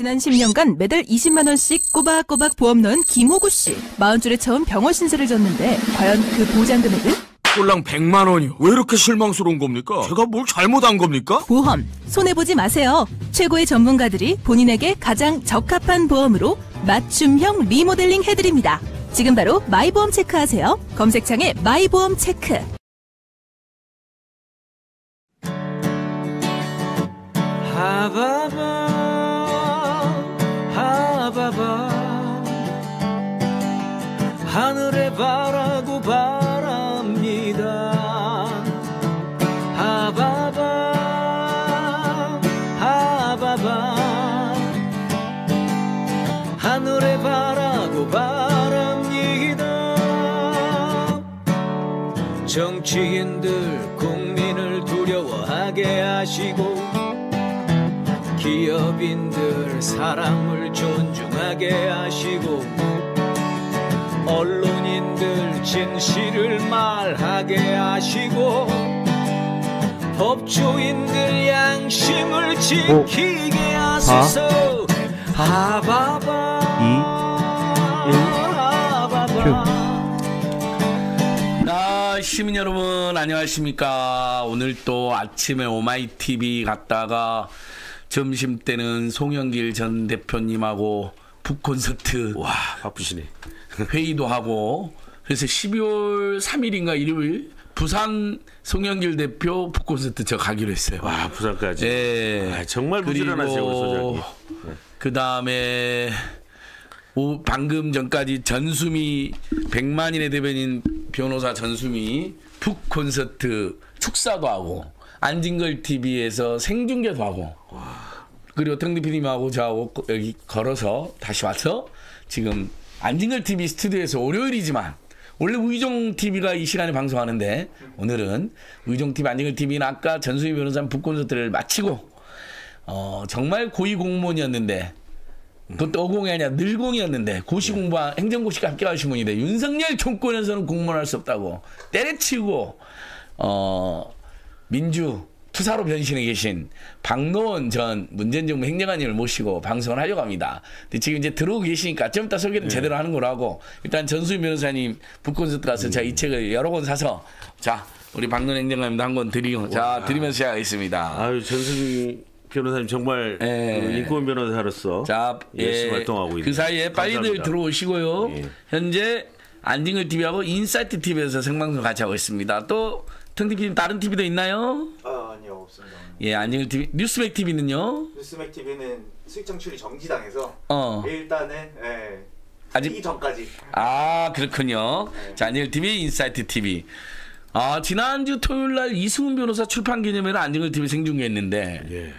지난 10년간 매달 20만 원씩 꼬박꼬박 보험 넣은 김호구 씨. 마흔 줄에 처음 병원 신세를 졌는데 과연 그 보장 금액은? 꼴랑 100만 원이요. 왜 이렇게 실망스러운 겁니까? 제가 뭘 잘못한 겁니까? 보험, 손해보지 마세요. 최고의 전문가들이 본인에게 가장 적합한 보험으로 맞춤형 리모델링 해드립니다. 지금 바로 마이보험 체크하세요. 검색창에 마이보험 체크. 하바밤 하바밤 하늘의 바라고 바랍니다. 하바밤 하바밤 하늘의 바라고 바랍니다. 정치인들 국민을 두려워하게 하시고 기업인들 사람을 존중하게 하시고 언론인들 진실을 말하게 하시고 법조인들 양심을 지키게 하소서. 하바바 하바바. 시민 여러분 안녕하십니까. 오늘 또 아침에 오마이TV 갔다가 점심 때는 송영길 전 대표님하고 북콘서트 와 바쁘시네 회의도 하고 그래서 12월 3일인가 일요일 부산 송영길 대표 북콘서트 저 가기로 했어요. 와 부산까지. 예. 아, 정말 부지런하세요 소장님. 그 다음에 방금 전까지 전수미 백만인의 대변인 변호사 전수미 북콘서트 축사도 하고 안진걸 TV에서 생중계도 하고 그리고 텅디피님하고 저하고 여기 걸어서 다시 와서 지금 안진걸 TV 스튜디오에서 월요일이지만 원래 의종 TV가 이 시간에 방송하는데 오늘은 의종 TV 안진걸 TV는 아까 전수미 변호사 북콘서트를 마치고 정말 고위공무원이었는데 그것도 어공이 아니라 늘공이었는데 고시공부 행정고시가 합격하신 분인데 윤석열 정권에서는 공무원할 수 없다고 때려치우고 민주 투사로 변신해 계신 박노원 전 문재인 정부 행정관님을 모시고 방송을 하려고 합니다. 근데 지금 이제 들어오고 계시니까 좀 이따 소개는 제대로 하는 걸로 하고 일단 전수미 변호사님 북콘서트 가서 제가 이 책을 여러 권 사서 자 우리 박노원 행정관님도 한 권 드리고 자 드리면서 시작하겠습니다. 아유 전수미 변호사님 정말 인권 변호사로서 자, 열심히 활동하고 있는 그 사이에 감사합니다. 빨리들 들어오시고요. 예. 현재 안진걸 TV하고 인사이트 TV에서 생방송 같이 하고 있습니다. 또 텅디피님 다른 TV도 있나요? 아 아니요 없습니다. 예 안진걸 TV 뉴스맥 TV는요? 뉴스맥 TV는 수익 창출이 정지당해서 일단은 예, 아직 이 전까지. 아 그렇군요. 네. 자 안진걸 TV 인사이트 TV. 아 지난주 토요일날 이승훈 변호사 출판 기념회를 안진걸 TV 생중계했는데. 예.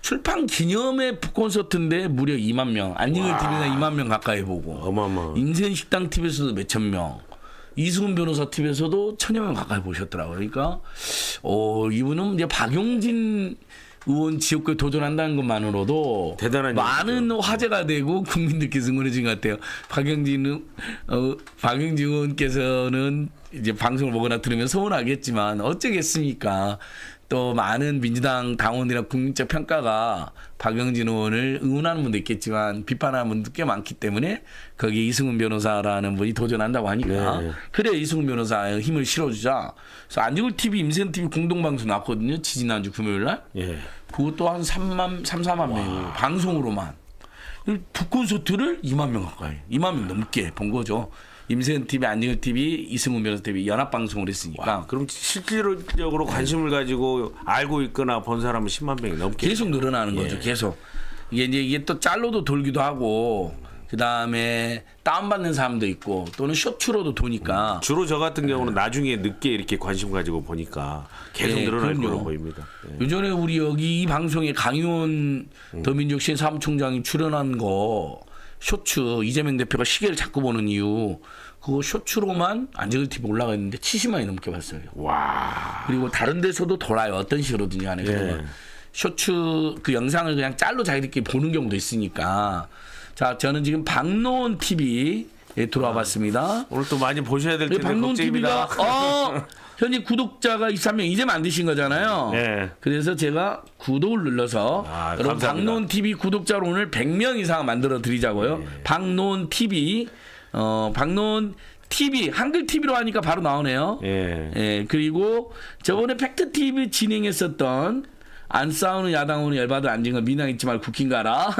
출판 기념회 콘서트인데 무려 2만 명. 안진걸 TV나 2만 명 가까이 보고. 어마어마. 인생식당 TV에서도 몇천 명. 이승훈 변호사 TV에서도 천여 명 가까이 보셨더라고요. 그러니까 이분은 이제 박용진 의원 지역구에 도전한다는 것만으로도 대단한 많은 일이죠. 화제가 되고 국민들께서 응원해진 것 같아요. 박용진 의원께서는 이제 방송을 보거나 들으면 서운하겠지만 어쩌겠습니까. 또 많은 민주당 당원이나 국민적 평가가 박용진 의원을 응원하는 분도 있겠지만 비판하는 분도 꽤 많기 때문에 거기에 이승훈 변호사라는 분이 도전한다고 하니까 네. 그래 이승훈 변호사의 힘을 실어주자. 그래서 안진걸 TV, 임세은 TV 공동방송 나왔거든요. 지난주 금요일날. 예. 그것도 한 3, 4만 명이에요. 방송으로만. 북콘서트를 2만 명 가까이 2만 명 넘게 본 거죠. 임세은 TV, 안진걸 TV, 이승훈 변호사 TV 연합방송을 했으니까. 와, 그럼 실질적으로 관심을 가지고 알고 있거나 본 사람은 10만 명이 넘게 계속 늘어나는 거죠. 예. 계속 이게 또 짤로도 돌기도 하고 그 다음에 다운받는 사람도 있고 또는 쇼츠로도 도니까 주로 저 같은 경우는 나중에 늦게 이렇게 관심 가지고 보니까 계속 늘어날 걸로 보입니다. 예. 요전에 우리 여기 이 방송에 강의원 더민족신 사무총장이 출연한 거 쇼츠 이재명 대표가 시계를 자꾸 보는 이유 그거 쇼츠로만 안진걸 TV 올라가 있는데 70만이 넘게 봤어요. 와. 그리고 다른 데서도 돌아요. 어떤 식으로든지 간에. 예. 쇼츠 그 영상을 그냥 짤로 자기들끼리 보는 경우도 있으니까. 자 저는 지금 박노원 TV에 들어와 봤습니다. 오늘 또 많이 보셔야 될 텐데 걱정입니다. 현재 구독자가 23명 이제 만드신 거잖아요. 네. 그래서 제가 구독을 눌러서 여러분 박노원 TV 구독자로 오늘 100명 이상 만들어 드리자고요. 네. 박노원 TV, 박노원 TV 한글 TV로 하니까 바로 나오네요. 예. 예. 그리고 저번에 팩트 TV 진행했었던 안 싸우는 야당으로 열받은 안진걸 민항 잊지 말고 국힘 가라.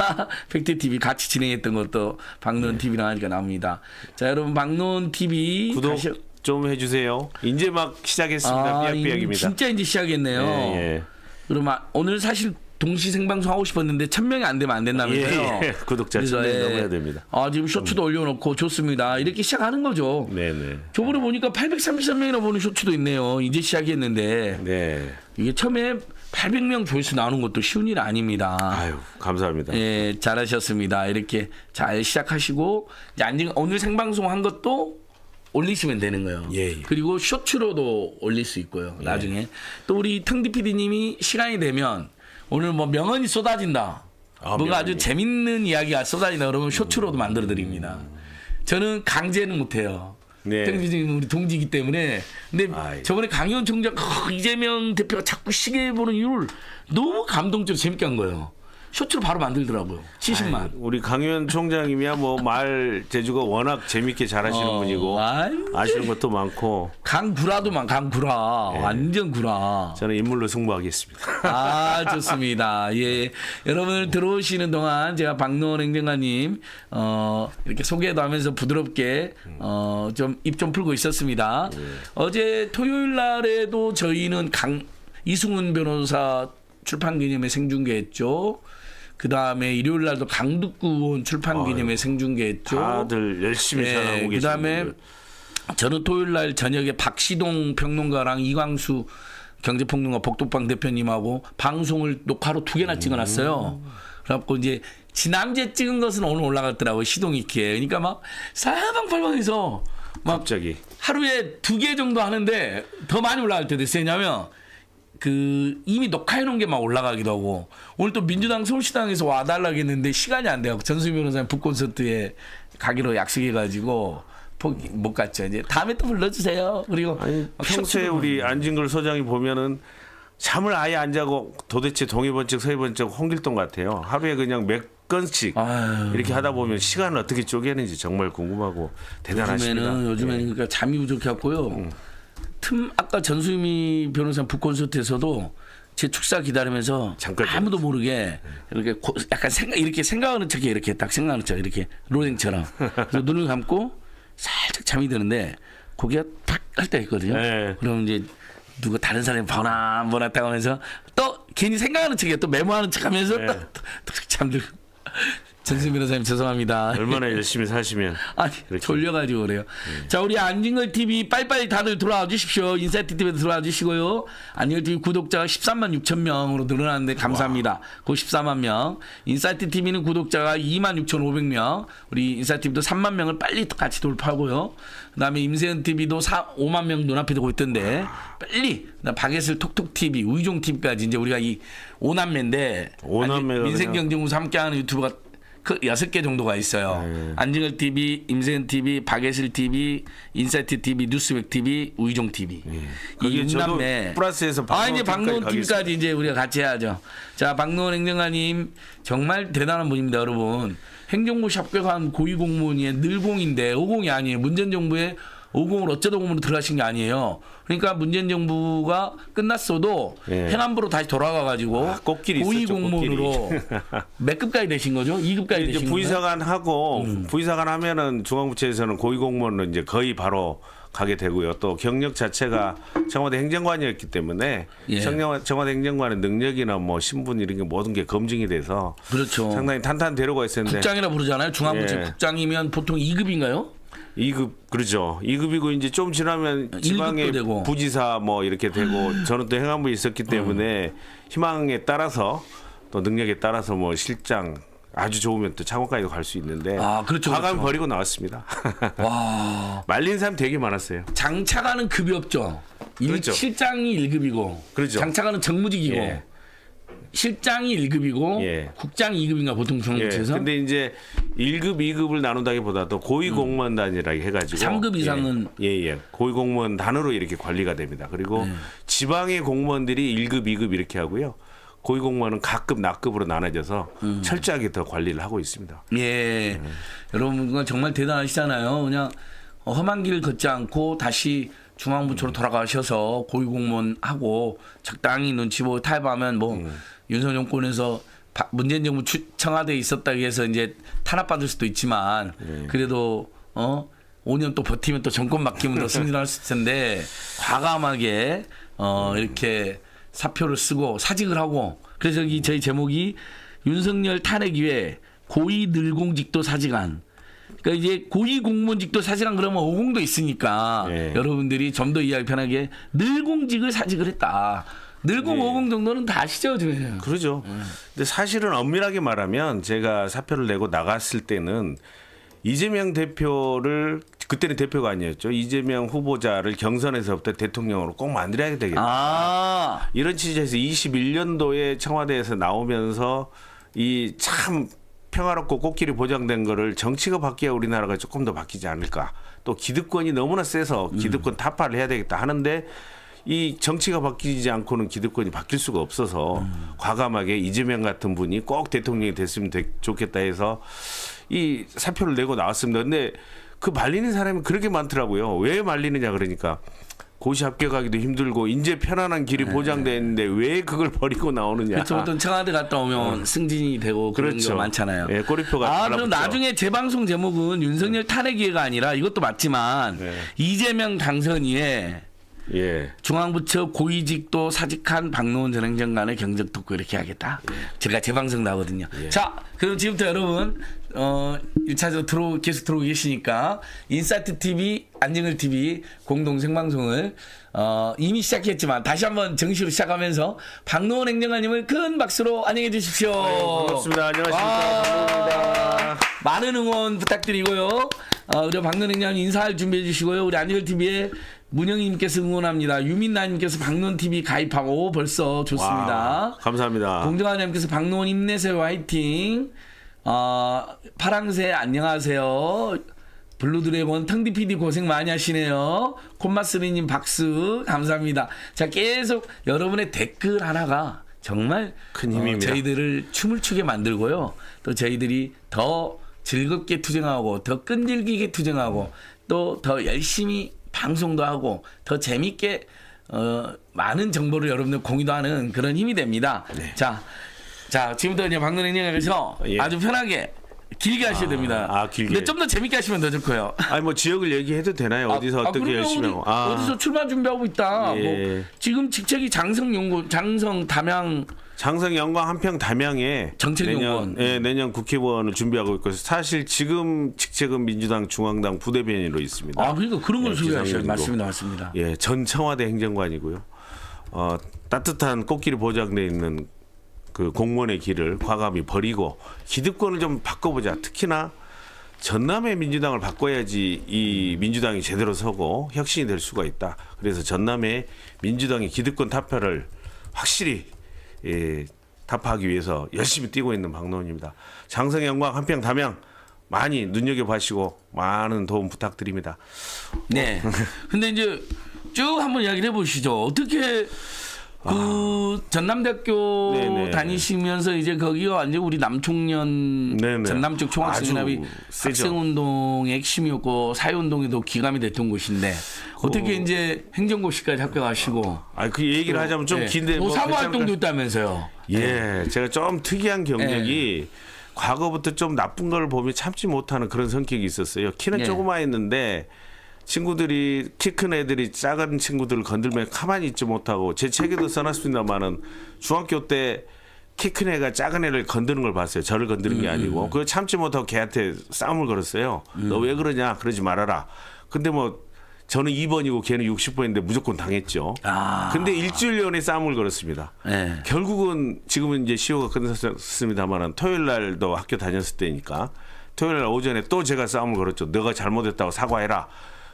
팩트 TV 같이 진행했던 것도 박노원 TV로 하니까 나옵니다. 자, 여러분 박노원 TV 구독 좀 해주세요. 이제 막 시작했습니다. 삐약삐약입니다. 진짜 이제 시작했네요. 예, 예. 그럼 오늘 사실 동시 생방송 하고 싶었는데 1000명이 안 되면 안 된다면서요. 예, 구독자 1000명 넘어야 됩니다. 지금 쇼츠도 올려놓고 좋습니다. 이렇게 시작하는 거죠. 네네. 저번에 보니까 833명이나 보는 쇼츠도 있네요. 이제 시작했는데. 네. 이게 처음에 800명 조회수 나오는 것도 쉬운 일 아닙니다. 아유, 감사합니다. 예, 잘하셨습니다. 이렇게 잘 시작하시고 이제 오늘 생방송 한 것도 올리시면 되는 거예요. 예, 예. 그리고 쇼츠로도 올릴 수 있고요. 나중에. 예. 또 우리 텅디 PD님이 시간이 되면 오늘 뭐 명언이 쏟아진다. 뭔가 아주 재밌는 이야기가 쏟아진다. 그러면 쇼츠로도 만들어드립니다. 저는 강제는 못해요. 네. 우리 동지이기 때문에. 근데 저번에 강의원 총장 이재명 대표가 자꾸 시계 보는 이유를 너무 감동적으로 재밌게 한 거예요. 쇼츠로 바로 만들더라고요. 70만. 우리 강현 총장님이야 뭐 말 재주가 워낙 재밌게 잘하시는 분이고 아시는 것도 많고 강구라도 강구라. 예. 완전 구라. 저는 인물로 승부하겠습니다. 좋습니다. 예, 여러분들 들어오시는 동안 제가 박노원 행정관님 이렇게 소개도 하면서 부드럽게 좀 입 좀 풀고 있었습니다. 예. 어제 토요일 날에도 저희는 이승훈 변호사 출판기념회 생중계했죠. 그 다음에 일요일 날도 강덕구 의원 출판기념회 생중계했죠. 다들 열심히 살아오고 계십니다. 그 다음에 저는 토요일 날 저녁에 박시동 평론가랑 이광수 경제평론가 복덕방 대표님하고 방송을 녹화로 2개나 찍어놨어요. 그래갖고 이제 지난주에 찍은 것은 오늘 올라갔더라고요. 시동 있게. 그러니까 막 사방팔방에서 막 갑자기 하루에 2개 정도 하는데 더 많이 올라갈 때도 있었냐면 이미 녹화해놓은 게 막 올라가기도 하고, 오늘 또 민주당 서울시당에서 와달라고 했는데 시간이 안 돼갖고 전수미 변호사님 북콘서트에 가기로 약속해가지고 못 갔죠. 이제 다음에 또 불러주세요. 그리고 평소에 우리 안진걸 소장이 보면은 잠을 아예 안 자고 도대체 동해번쩍 서해번쩍 홍길동 같아요. 하루에 그냥 건씩 이렇게 하다 보면 시간을 어떻게 쪼개는지 정말 궁금하고 대단하십니다. 요즘에는 그러니까 잠이 부족했고요. 아까 전수미 변호사 북콘서트에서도 제 축사 기다리면서 아무도 모르게 이렇게 약간 이렇게 생각하는 척이 이렇게 딱 생각하는 척 이렇게 로댕처럼 눈을 감고 살짝 잠이 드는데 고개가 탁 할 때 있거든요. 네. 그럼 이제 누가 다른 사람이 보나 딱 하면서 또 괜히 생각하는 척이야. 또 메모하는 척하면서 또 잠들고. 전수미 변호사님 죄송합니다. 얼마나 열심히 사시면 졸려가지고 그래요. 네. 자, 우리 안진걸 TV 빨리빨리 다들 들어와 주십시오. 인사이트 TV에도 들어와 주시고요. 안진걸 TV 구독자가 146,000명으로 늘어났는데 감사합니다. 그 14만 명. 인사이트 TV는 구독자가 26,500명. 우리 인사이트 TV도 3만 명을 빨리 같이 돌파하고요. 그다음에 임세은 TV도 5만 명 눈앞에 두고 있던데 빨리 박예슬 톡톡 TV, 우이종 TV까지 이제 우리가 이 5남매인데 민생경제공사 함께하는 유튜브가 6개 정도가 있어요. 안진걸 TV, 임세은 TV, 박예슬 TV, 인사이트 TV, 뉴스백 TV, 우이종 TV. 이 6남매 플러스에서 이제 박노원 TV까지 이제 우리가 같이 해야죠. 자, 박노원 행정관님 정말 대단한 분입니다, 여러분. 행정고시 합격한 고위공무원이 늘공인데 50이 아니에요. 문재인 정부의 50을 어쩌다 공무원으로 들어가신 게 아니에요. 그러니까 문재인 정부가 끝났어도 행안부로 다시 돌아가가지고 고위공무원으로 몇 급까지 되신 거죠? 2급까지 되신 거죠? 부의사관하고 부의사관 하면은 중앙부처에서는 고위공무원으로 이제 거의 바로 가게 되고요. 또 경력 자체가 청와대 행정관이었기 때문에 청와대 행정관의 능력이나 뭐 신분 이런 게 모든 게 검증이 돼서 상당히 탄탄한 대로가 있었는데 국장이라 부르잖아요. 중앙부처 국장이면 보통 2급인가요? 2급 그렇죠. 2급이고 이제 좀 지나면 지방의 부지사 뭐 이렇게 되고 저는 또 행안부에 있었기 때문에 희망에 따라서 또 능력에 따라서 뭐 실장 아주 좋으면 또 차관까지도 갈 수 있는데 차관 버리고 나왔습니다. 와. 말린 사람 되게 많았어요. 장차관은 급이 없죠. 실장이 1급이고 장차관은 정무직이고 실장이 1급이고 예. 국장이 2급인가 보통 경무처에서. 예. 근데 이제 1급, 2급을 나눈다기보다도 고위공무원단이라 해가지고 3급 이상은 예예 예. 고위공무원 단으로 이렇게 관리가 됩니다. 그리고 지방의 공무원들이 1급, 2급 이렇게 하고요. 고위공무원은 각급, 납급으로 나눠져서 철저하게 더 관리를 하고 있습니다. 예, 여러분 정말 대단하시잖아요. 그냥 험한 길 걷지 않고 다시 중앙부처로 돌아가셔서 고위공무원하고 적당히 눈치 보고 타협하면 뭐 윤석열 정권에서 문재인 정부 청와대에 있었다고 해서 이제 탄압받을 수도 있지만 그래도 5년 또 버티면 또 정권 맡기면 더 승진할 수 있을 텐데 과감하게 이렇게 사표를 쓰고 사직을 하고 그래서 여기 저희 제목이 윤석열 탄핵 이외 고위 늘공직도 사직안. 그러니까 이제 고위공무원직도 사직안 그러면 5공도 있으니까 예. 여러분들이 좀 더 이해하기 편하게 늘공직을 사직을 했다. 늘공 예. 5공 정도는 다 아시죠? 그러죠. 근데 사실은 엄밀하게 말하면 제가 사표를 내고 나갔을 때는 이재명 대표를 그때는 대표가 아니었죠. 이재명 후보자를 경선에서부터 대통령으로 꼭 만들어야 되겠다. 아. 이런 취지에서 21년도에 청와대에서 나오면서 이 참 평화롭고 꽃길이 보장된 거를 정치가 바뀌어야 우리나라가 조금 더 바뀌지 않을까. 또 기득권이 너무나 세서 기득권 타파를 해야 되겠다 하는데 이 정치가 바뀌지 않고는 기득권이 바뀔 수가 없어서 과감하게 이재명 같은 분이 꼭 대통령이 됐으면 좋겠다 해서 이 사표를 내고 나왔습니다. 근데 그 말리는 사람이 그렇게 많더라고요. 왜 말리느냐 그러니까. 고시 합격하기도 힘들고 이제 편안한 길이 네. 보장되는데 왜 그걸 버리고 나오느냐. 그렇죠. 보통 청와대 갔다 오면 승진이 되고 그런 그렇죠. 거 많잖아요. 네, 꼬리표가 달라붙죠. 그럼 나중에 재방송 제목은 윤석열 탄핵 이외가 아니라 이것도 맞지만 네. 이재명 당선 이외 예. 중앙부처 고위직도 사직한 박노원 전 행정관의 경적 토크 이렇게 하겠다. 예. 제가 재방송 나거든요. 예. 자, 그럼 지금부터 여러분 1차적으로 계속 들어오고 계시니까 인사이트 TV, 안진걸 TV 공동 생방송을 이미 시작했지만 다시 한번 정식으로 시작하면서 박노원 행정관님을 큰 박수로 안녕해 주십시오. 아유, 반갑습니다. 안녕하십니까. 반갑습니다. 많은 응원 부탁드리고요. 우리 박노원 행정관님 인사할 준비해 주시고요. 우리 안진걸 TV의 문영희님께서 응원합니다. 유민나님께서 박노원 TV 가입하고 벌써 좋습니다. 와, 감사합니다. 공정아님께서 박노원 힘내세요 화이팅. 파랑새 안녕하세요. 블루드래곤 텅디PD 고생 많이 하시네요. 콤마스리님 박수 감사합니다. 자 계속 여러분의 댓글 하나가 정말 큰 힘입니다. 저희들을 춤을 추게 만들고요. 또 저희들이 더 즐겁게 투쟁하고 더 끈질기게 투쟁하고 또 더 열심히 방송도 하고 더 재밌게 많은 정보를 여러분들 공유도 하는 그런 힘이 됩니다. 네. 자 지금부터 이제 박노원 행정관에서 예. 아주 편하게 길게 하셔야 됩니다. 길게. 근데 좀 더 재밌게 하시면 더 좋고요. 아니 뭐 지역을 얘기해도 되나요? 어디서 어떻게 열심히? 어디서 출마 준비하고 있다. 예. 뭐 지금 직책이 장성 담양. 장성 영광 한평 담양에 정책연구원. 내년 국회의원을 준비하고 있고 사실 지금 직책은 민주당 중앙당 부대변인으로 있습니다. 그러니까 그런 걸 준비하셔야 맞습니다. 예, 전 청와대 행정관이고요. 따뜻한 꽃길이 보장돼 있는. 그 공무원의 길을 과감히 버리고 기득권을 좀 바꿔보자. 특히나 전남의 민주당을 바꿔야지 이 민주당이 제대로 서고 혁신이 될 수가 있다. 그래서 전남의 민주당의 기득권 타파를 확실히 타파하기 위해서 열심히 뛰고 있는 박노원입니다. 장성 영광 한평 담양 많이 눈여겨봐시고 많은 도움 부탁드립니다. 네. 근데 이제 쭉 한번 이야기를 해보시죠. 어떻게... 전남대학교 네네. 다니시면서 이제 거기가 완전 우리 남총련 네네. 전남 쪽 총학생연합이 학생운동의 핵심이었고 사회운동에도 기감이 됐던 곳인데 어떻게 이제 행정고시까지 합격하시고 그 얘기를 또, 하자면 좀 긴데 뭐 사모활동도 있다면서요. 예, 제가 좀 특이한 경력이 과거부터 좀 나쁜 걸 보면 참지 못하는 그런 성격이 있었어요. 키는 조그마했는데 친구들이 키 큰 애들이 작은 친구들을 건들면 가만히 있지 못하고 제 책에도 써놨습니다만은 중학교 때 키 큰 애가 작은 애를 건드는 걸 봤어요. 저를 건드는 게 아니고 그걸 참지 못하고 걔한테 싸움을 걸었어요. 너 왜 그러냐 그러지 말아라. 근데 뭐 저는 2번이고 걔는 60번인데 무조건 당했죠. 근데 일주일 연에 싸움을 걸었습니다. 결국은 지금은 이제 시효가 끝났습니다만은 토요일 날도 학교 다녔을 때니까 토요일 날 오전에 또 제가 싸움을 걸었죠. 너가 잘못했다고 사과해라.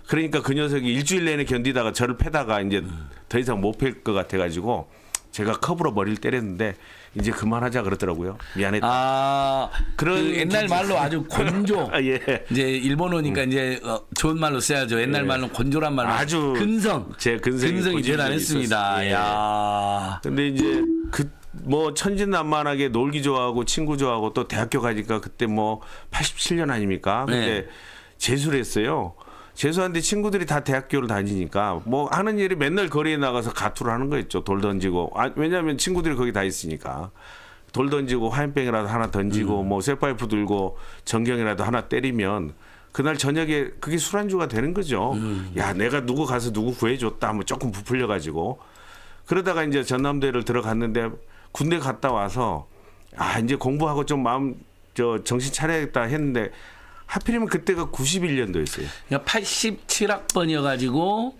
그러니까 그 녀석이 일주일 내내 견디다가 저를 패다가 이제 더 이상 못 팰 것 같아가지고 제가 컵으로 머리를 때렸는데 이제 그만하자 그러더라고요. 미안했다. 아, 그런 그 옛날 말로 아주 곤조. 아, 예. 이제 일본어니까 이제 좋은 말로 써야죠. 옛날 예. 말로 곤조란 말로. 아주 근성. 제 근성이 제일 안 했습니다. 예. 야. 근데 이제 그 뭐 천진난만하게 놀기 좋아하고 친구 좋아하고 또 대학교 가니까 그때 뭐 87년 아닙니까? 근데 예. 재수를 했어요. 재수한데 친구들이 다 대학교를 다니니까 뭐 하는 일이 맨날 거리에 나가서 가투를 하는 거였죠. 돌 던지고. 아, 왜냐하면 친구들이 거기 다 있으니까. 돌 던지고 화염병이라도 하나 던지고 뭐 쇠파이프 들고 전경이라도 하나 때리면 그날 저녁에 그게 술안주가 되는 거죠. 야, 내가 누구 가서 누구 구해줬다 하면 조금 부풀려가지고. 그러다가 이제 전남대를 들어갔는데 군대 갔다 와서 아, 이제 공부하고 좀 마음 정신 차려야겠다 했는데 하필이면 그때가 91년도였어요. 그러니까 87학번이어가지고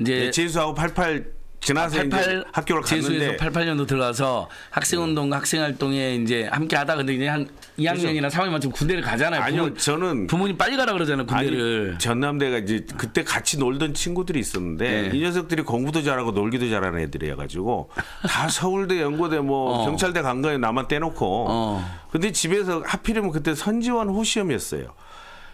이제 재수하고 88 지나서 88 이제 학교를 갔는데 88년도 들어가서 학생운동과 학생활동에 이제 함께하다 근데 이제 한 2학년이나 3학년쯤 군대를 가잖아요. 아니요, 저는 부모님 빨리 가라 그러잖아요. 군대를. 아니, 전남대가 이제 그때 같이 놀던 친구들이 있었는데 네. 이 녀석들이 공부도 잘하고 놀기도 잘하는 애들이어가지고 다 서울대, 연고대, 뭐 경찰대 간 거에 나만 떼놓고. 근데 집에서 하필이면 그때 선지원 호시험이었어요.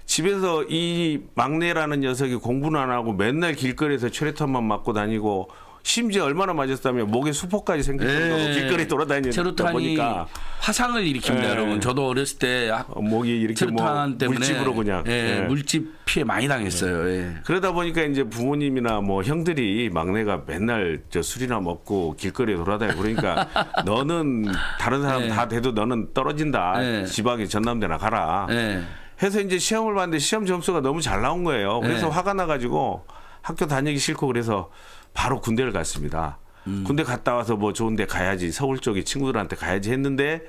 집에서 이 막내라는 녀석이 공부는 안 하고 맨날 길거리에서 최루탄만 맞고 다니고. 심지어 얼마나 맞았다면 목에 수포까지 생길 정도로 길거리 돌아다니는 보니까 화상을 일으킵니다. 에이. 여러분 저도 어렸을 때 목이 이렇게 뭐 때문에 물집으로 그냥 에이. 에이. 물집 피해 많이 당했어요. 에이. 그러다 보니까 이제 부모님이나 뭐 형들이 막내가 맨날 저 술이나 먹고 길거리에 돌아다니고 그러니까 너는 다른 사람 에이. 다 돼도 너는 떨어진다. 에이. 지방에 전남대나 가라. 에이. 해서 이제 시험을 봤는데 시험 점수가 너무 잘 나온 거예요. 그래서 에이. 화가 나가지고 학교 다니기 싫고 그래서 바로 군대를 갔습니다. 군대 갔다 와서 뭐 좋은 데 가야지 서울 쪽에 친구들한테 가야지 했는데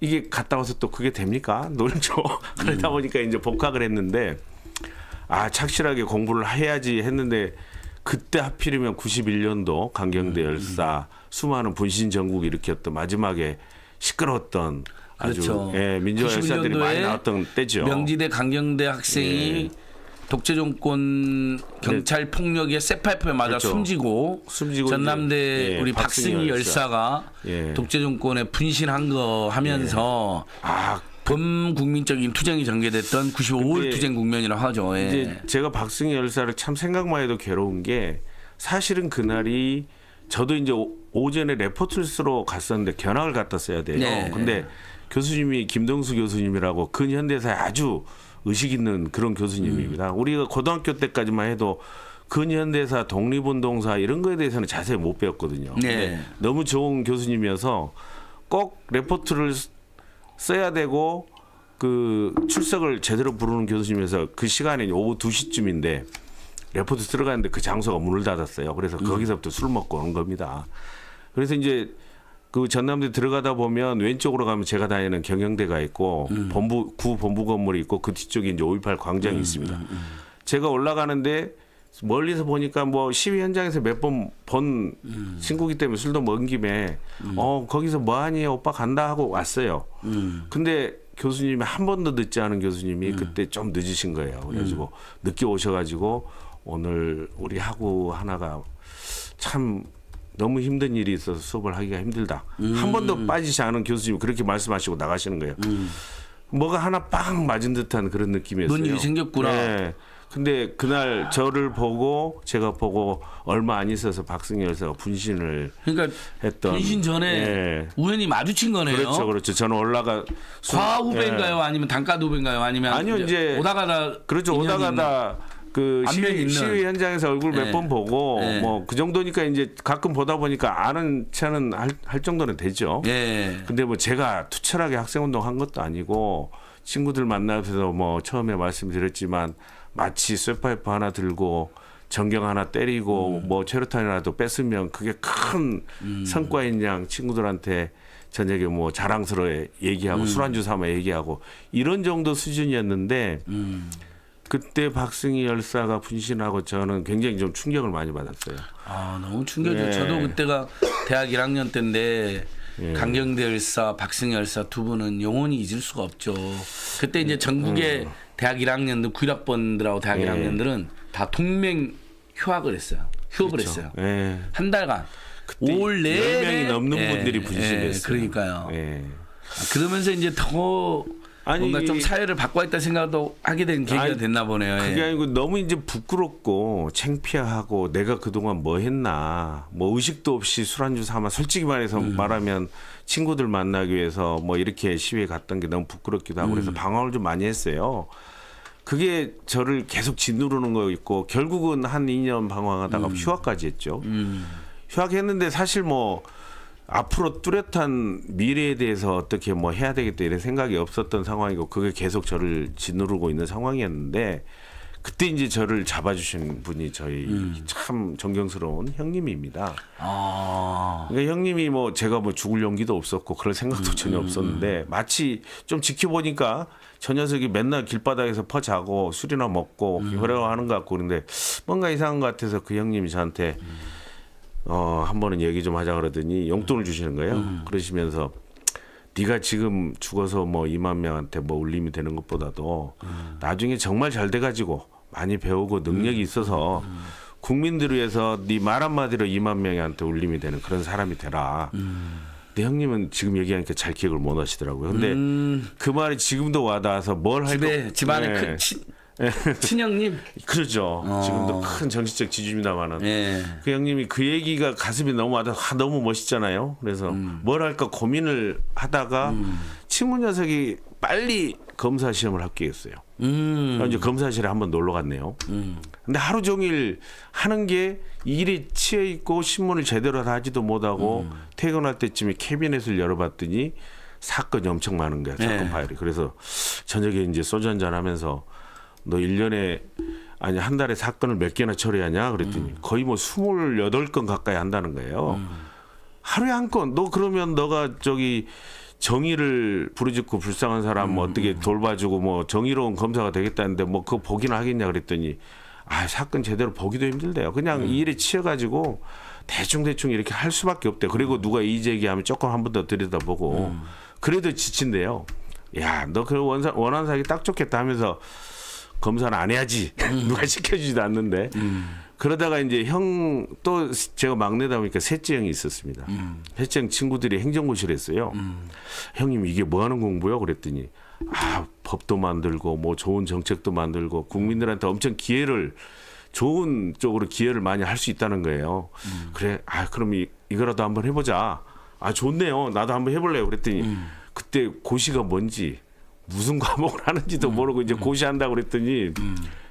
이게 갔다 와서 또 그게 됩니까? 놀죠. 그러다 보니까 이제 복학을 했는데 아 착실하게 공부를 해야지 했는데 그때 하필이면 91년도 강경대 열사 수많은 분신전국 일으켰던 마지막에 시끄러웠던 아주 그렇죠. 예, 민주화 열사들이 많이 나왔던 때죠. 명지대 강경대 학생이 예. 독재정권 경찰 폭력에 쇠파이프에 맞아 그렇죠. 숨지고 전남대 예, 우리 박승희 열사가 예. 독재정권에 분신한 거 하면서 예. 아, 범국민적인 투쟁이 전개됐던 95월 투쟁 국면이라고 하죠. 예. 이제 제가 박승희 열사를 참 생각만 해도 괴로운 게 사실은 그날이 저도 이제 오전에 레포트를 쓰러 갔었는데 견학을 갔다 써야 돼요. 예. 근데 교수님이 김동수 교수님이라고 근현대사에 아주 의식 있는 그런 교수님입니다. 우리가 고등학교 때까지만 해도 근현대사, 독립운동사 이런 거에 대해서는 자세히 못 배웠거든요. 네. 너무 좋은 교수님이어서 꼭 레포트를 써야 되고 그 출석을 제대로 부르는 교수님이어서 그 시간이 오후 2시쯤인데 레포트 들어가는데 그 장소가 문을 닫았어요. 그래서 거기서부터 술 먹고 온 겁니다. 그래서 이제 그 전남대 들어가다 보면 왼쪽으로 가면 제가 다니는 경영대가 있고 본부 구 본부 건물이 있고 그 뒤쪽에 이제 5.18 광장이 있습니다. 제가 올라가는데 멀리서 보니까 뭐 시위 현장에서 몇 번 본 친구기 때문에 술도 먹은 김에 거기서 뭐하니 오빠 간다 하고 왔어요. 근데 교수님이 한 번도 늦지 않은 교수님이 그때 좀 늦으신 거예요. 그래가지고 늦게 오셔가지고 오늘 우리 학우 하나가 참 너무 힘든 일이 있어서 수업을 하기가 힘들다. 한 번도 빠지지 않은 교수님이 그렇게 말씀하시고 나가시는 거예요. 뭐가 하나 빵 맞은 듯한 그런 느낌이었어요. 뭔 일이 생겼구나. 네. 근데 그날 저를 보고 제가 보고 얼마 안 있어서 박승희 열사가 분신을 그러니까 했던. 분신 전에 네. 우연히 마주친 거네요. 그렇죠. 그렇죠. 저는 과후배인가요? 네. 아니면 단과도 후배인가요? 아니면 아니요, 이제 오다가다. 그렇죠. 오다가다. 그 시위 현장에서 얼굴 몇 번 보고 뭐 그 정도니까 이제 가끔 보다 보니까 아는 체는 할 정도는 되죠. 예. 근데 뭐 제가 투철하게 학생운동 한 것도 아니고 친구들 만나서 뭐 처음에 말씀드렸지만 마치 쇠파이프 하나 들고 전경 하나 때리고 뭐 최루탄이라도 뺐으면 그게 큰 성과인 양 친구들한테 저녁에 뭐 자랑스러워 얘기하고 술안주 삼아 얘기하고 이런 정도 수준이었는데 그때 박승희 열사가 분신하고 저는 굉장히 좀 충격을 많이 받았어요. 아, 너무 충격이죠. 예. 저도 그때가 대학 1학년 때인데 예. 강경대 열사, 박승희 열사 두 분은 영원히 잊을 수가 없죠. 그때 이제 전국의 대학 1학년들, 91학번들하고 대학 1학년들은 다 동맹 휴학을 했어요. 휴업을 그렇죠. 했어요. 예. 한 달간. 5월 내내 10명이 넘는 분들이 부딪히셨어요. 그러니까요. 그러면서 이제 더 뭔가 좀 사회를 바꿔야겠다 생각도 하게 된 계기가 됐나 보네요. 그게 아니고 너무 이제 부끄럽고 창피하고 내가 그동안 뭐 했나, 뭐 의식도 없이 술안주 삼아 솔직히 말해서 말하면 친구들 만나기 위해서 뭐 이렇게 시위에 갔던 게 너무 부끄럽기도 하고 그래서 방황을 좀 많이 했어요. 그게 저를 계속 짓누르는 거였고 결국은 한 2년 방황하다가 휴학까지 했죠. 휴학했는데 사실 뭐 앞으로 뚜렷한 미래에 대해서 어떻게 뭐 해야 되겠다 이런 생각이 없었던 상황이고 그게 계속 저를 짓누르고 있는 상황이었는데 그때 이제 저를 잡아주신 분이 저희 참 존경스러운 형님입니다. 아. 그러니까 형님이 뭐 제가 뭐 죽을 용기도 없었고 그럴 생각도 전혀 없었는데 마치 좀 지켜보니까 저 녀석이 맨날 길바닥에서 퍼자고 술이나 먹고 괴로워하는 것 같고 그런데 뭔가 이상한 것 같아서 그 형님이 저한테 한 번은 얘기 좀 하자 그러더니 용돈을 주시는 거예요. 그러시면서 네가 지금 죽어서 뭐 2만 명한테 뭐 울림이 되는 것보다도 나중에 정말 잘 돼가지고 많이 배우고 능력이 있어서 국민들을 위해서 네 말 한마디로 2만 명한테 울림이 되는 그런 사람이 되라. 근데 형님은 지금 얘기하니까 잘 기억을 못 하시더라고요. 근데 그 말이 지금도 와닿아서 뭘 할 거 집안에 큰 친형님? 그렇죠. 지금도 큰 정신적 지주입니다만은 그 형님이 그 얘기가 가슴이 너무 와닿아 너무 멋있잖아요. 그래서 뭘 할까 고민을 하다가 친구 녀석이 빨리 검사 시험을 합격했어요. 이제 검사실에 한번 놀러 갔네요. 근데 하루 종일 하는 게 일에 취해 있고 신문을 제대로 다 하지도 못하고 퇴근할 때쯤에 캐비넷을 열어봤더니 사건이 엄청 많은 거야. 사건 파일이. 그래서 저녁에 이제 소주 한잔 하면서 너 1년에 아니 한 달에 사건을 몇 개나 처리하냐 그랬더니 거의 뭐 28건 가까이 한다는 거예요. 하루에 한 건. 너 그러면 너가 저기 정의를 부르짖고 불쌍한 사람 뭐 어떻게 돌봐주고 뭐 정의로운 검사가 되겠다는데 뭐 그거 보기나 하겠냐 그랬더니 아 사건 제대로 보기도 힘들대요. 그냥 이 일에 치여가지고 대충 이렇게 할 수밖에 없대요. 그리고 누가 이의제기하면 조금 한 번 더 들여다보고 그래도 지친대요. 야 너 그 원한 사기 딱 좋겠다 하면서 검사는 안 해야지. 누가 시켜주지도 않는데. 그러다가 이제 형 또 제가 막내다 보니까 셋째 형이 있었습니다. 셋째 형 친구들이 행정고시를 했어요. 형님 이게 뭐 하는 공부요? 그랬더니 아 법도 만들고 뭐 좋은 정책도 만들고 국민들한테 엄청 기회를 좋은 쪽으로 기회를 많이 할 수 있다는 거예요. 그래 아 그럼 이거라도 한번 해보자. 아 좋네요. 나도 한번 해볼래요. 그랬더니 그때 고시가 뭔지 무슨 과목을 하는지도 모르고 이제 고시한다고 그랬더니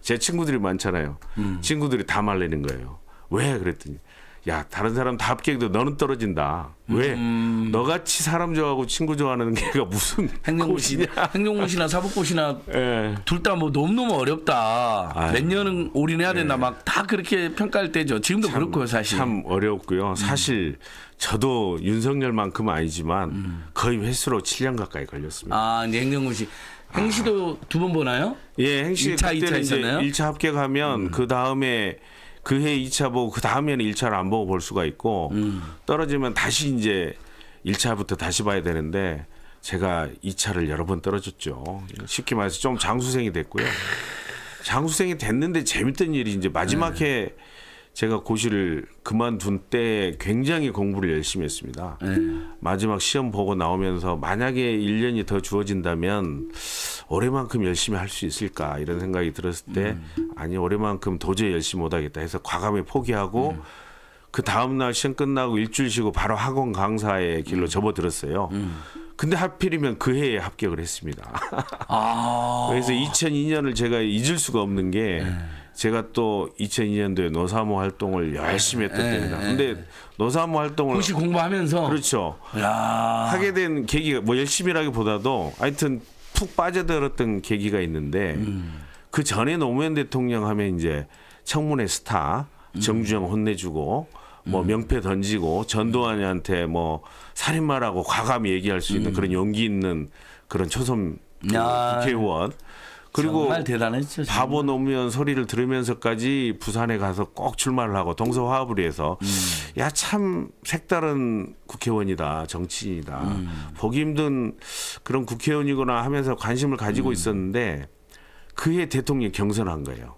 제 친구들이 많잖아요. 친구들이 다 말리는 거예요. 왜? 그랬더니 야 다른 사람 다 합격해도 너는 떨어진다. 왜? 너같이 사람 좋아하고 친구 좋아하는 게가 무슨 행정고시냐. 행정고시나 사법고시나 둘 다 뭐 너무너무 어렵다. 아유. 몇 년은 올인해야 된다. 막 다 그렇게 평가할 때죠. 지금도 참, 그렇고요. 사실. 참 어려웠고요. 사실 저도 윤석열만큼은 아니지만 거의 횟수로 7년 가까이 걸렸습니다. 아 이제 행정고시. 행시도 두 번 보나요? 예. 행시 1차, 2차 있잖아요. 1차 합격하면 그 다음에 그 해 2차 보고 그 다음에는 1차를 안 보고 볼 수가 있고 떨어지면 다시 이제 1차부터 다시 봐야 되는데 제가 2차를 여러 번 떨어졌죠. 쉽게 말해서 좀 장수생이 됐고요. 장수생이 됐는데 재밌던 일이 이제 마지막에 제가 고시를 그만둔 때 굉장히 공부를 열심히 했습니다. 마지막 시험 보고 나오면서 만약에 1년이 더 주어진다면 올해만큼 열심히 할 수 있을까 이런 생각이 들었을 때 아니 올해만큼 도저히 열심히 못하겠다 해서 과감히 포기하고 그 다음날 시험 끝나고 일주일 쉬고 바로 학원 강사의 길로 접어들었어요. 근데 하필이면 그 해에 합격을 했습니다. 아. 그래서 2002년을 제가 잊을 수가 없는 게 제가 또 2002년도에 노사모 활동을 열심히 했던 때입니다. 근데 노사모 활동을 고시 공부하면서 그렇죠. 야. 하게 된 계기가 뭐 열심히라기보다도 하여튼 푹 빠져들었던 계기가 있는데 그 전에 노무현 대통령 하면 이제 청문회 스타 정주영 혼내주고 뭐 명패 던지고 전두환한테 뭐 살인마라고 과감히 얘기할 수 있는 그런 용기 있는 그런 초선 국회의원. 그리고 정말 대단했죠, 정말. 바보 노무현 소리를 들으면서까지 부산에 가서 꼭 출마를 하고 동서화합을 해서 야 참 색다른 국회의원이다 정치인이다 보기 힘든 그런 국회의원이구나 하면서 관심을 가지고 있었는데 그해 대통령 경선한 거예요.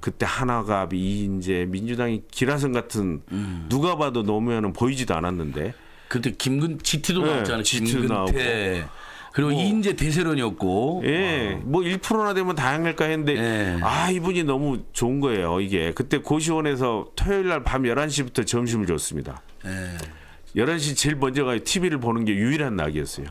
그때 하나갑, 이인재, 민주당이 기라성 같은 누가 봐도 노무현은 보이지도 않았는데. 그때 김근 GT도 네, 나왔잖아요. GT도 김근태 나오고. 그리고 뭐, 이인재 대세론이었고. 예, 와. 뭐 1%나 되면 다양할까 했는데 예. 아 이분이 너무 좋은 거예요. 이게 그때 고시원에서 토요일 날 밤 11시부터 점심을 줬습니다. 예. 11시 제일 먼저 가서 TV를 보는 게 유일한 낙이었어요.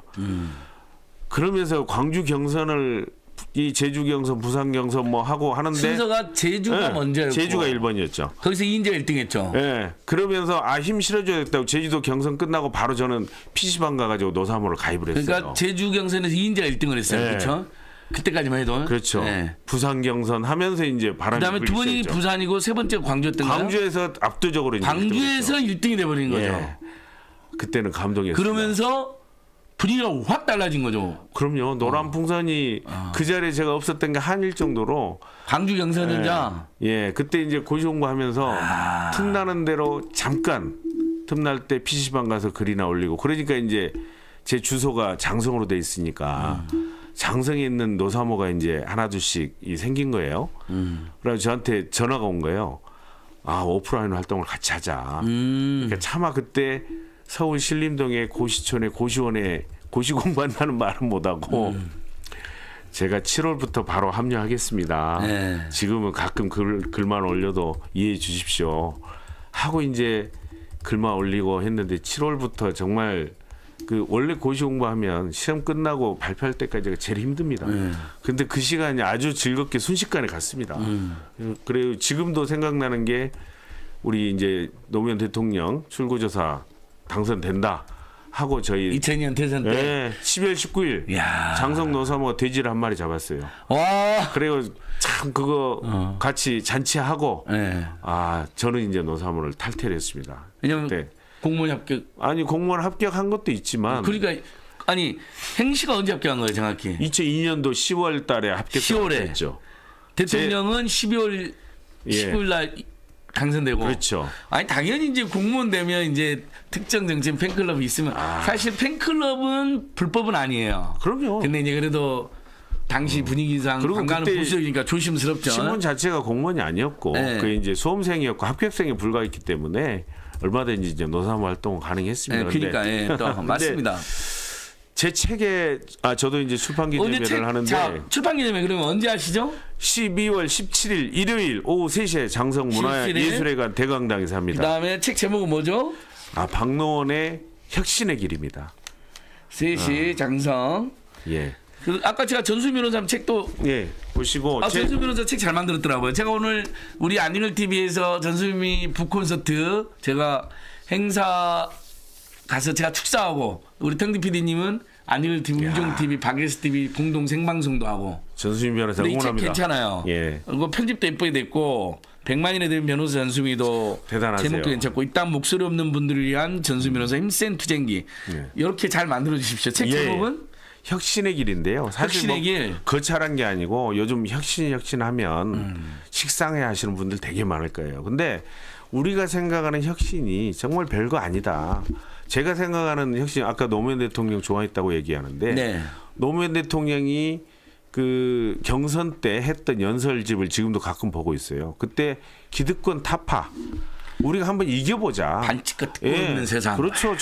그러면서 광주 경선을 이 제주 경선, 부산 경선 뭐 하고 하는데 순서가 제주가 예, 먼저였고 제주가 1번이었죠. 거기서 이인재 1등했죠. 예, 그러면서 아 힘 실어줘야겠다고 제주도 경선 끝나고 바로 저는 PC방 가가지고 노사모를 가입을 했어요. 그러니까 제주 경선에서 이인재가 1등을 했어요. 예. 그렇죠? 그때까지만 해도 그렇죠. 예. 부산 경선 하면서 이제 바람이 불기 시작했죠. 그다음에 두 번이 부산이고 세 번째 광주였던가요? 광주에서 압도적으로 이제 광주에서 1등이 돼버린 거죠. 예. 그때는 감동이었어요. 그러면서 분위기가 확 달라진 거죠. 그럼요. 노란 풍선이 그 자리에 제가 없었던 게 한일 정도로. 광주 경선이자. 예, 예, 그때 이제 고시공부하면서 틈나는 대로 잠깐 틈날 때 PC방 가서 글이나 올리고. 그러니까 이제 제 주소가 장성으로 돼 있으니까 장성에 있는 노사모가 이제 하나둘씩 생긴 거예요. 그래서 저한테 전화가 온 거예요. 아 오프라인 활동을 같이 하자. 그러니까 차마 그때. 서울 신림동의 고시촌의 고시원에 고시 공부한다는 말은 못하고 제가 7월부터 바로 합류하겠습니다. 네. 지금은 가끔 글만 올려도 이해해 주십시오. 하고 이제 글만 올리고 했는데 7월부터 정말 그 원래 고시 공부하면 시험 끝나고 발표할 때까지가 제일 힘듭니다. 근데 그 시간이 아주 즐겁게 순식간에 갔습니다. 그래요. 지금도 생각나는 게 우리 이제 노무현 대통령 출구조사 당선된다 하고 저희 2002년 대선 때 예, 12월 19일 야. 장성 노사모가 돼지를 한 마리 잡았어요. 와. 그리고 참 그거 같이 잔치하고 예. 아 저는 이제 노사모를 탈퇴를 했습니다. 왜냐면 그때. 공무원 합격 아니 공무원 합격한 것도 있지만 그러니까 아니 행시가 언제 합격한 거예요 정확히? 2002년도 10월 달에 합격했죠. 대통령은 12월 19일 날 예. 당선되고. 그렇죠. 아니 당연히 이제 공무원 되면 이제 특정 정치인 팬클럽이 있으면 사실 팬클럽은 불법은 아니에요. 그럼요. 근데 이제 그래도 당시 분위기상 관광은 보수적이니까 조심스럽죠. 신문 자체가 공무원이 아니었고 네. 그 이제 수험생이었고 합격생에 불과했기 때문에 얼마든지 이제 노사모 활동은 가능했습니다. 네, 그러니까 예, 또 맞습니다. 제 책에 아 저도 이제 출판기념회를 하는데 자, 출판기념회 그러면 언제 하시죠? 12월 17일 일요일 오후 3시에 장성문화예술회관 대강당에서 합니다. 그다음에 책 제목은 뭐죠? 아 박노원의 혁신의 길입니다. 3시 장성. 예. 그 아까 제가 전수미 변호사님 책도 예 보시고 아 전수미 변호사 책 잘 만들었더라고요. 제가 오늘 우리 안진걸 TV에서 전수미 북콘서트 제가 행사 가서 제가 축사하고 우리 텅디 PD님은 안진걸 TV, 문종 TV, 박예스 TV 공동 생방송도 하고 전수미 변호사 응원합니다. 이 책 괜찮아요. 예. 그리고 편집도 예쁘게 됐고 100만인에 드린 변호사 전수미도 대단하세요. 제목도 괜찮고 이딴 목소리 없는 분들을 위한 전수미 변호사 힘센 투쟁기 예. 이렇게 잘 만들어 주십시오. 책 제목은 예. 혁신의 길인데요. 사실 혁신의 길. 거창한 게 아니고 요즘 혁신하면 식상해 하시는 분들 되게 많을 거예요. 근데 우리가 생각하는 혁신이 정말 별거 아니다. 제가 생각하는 혁신 아까 노무현 대통령 좋아했다고 얘기하는데 네. 노무현 대통령이 그 경선 때 했던 연설집을 지금도 가끔 보고 있어요. 그때 기득권 타파 우리가 한번 이겨보자. 반칙 같은 거 없는 예. 세상. 그렇죠.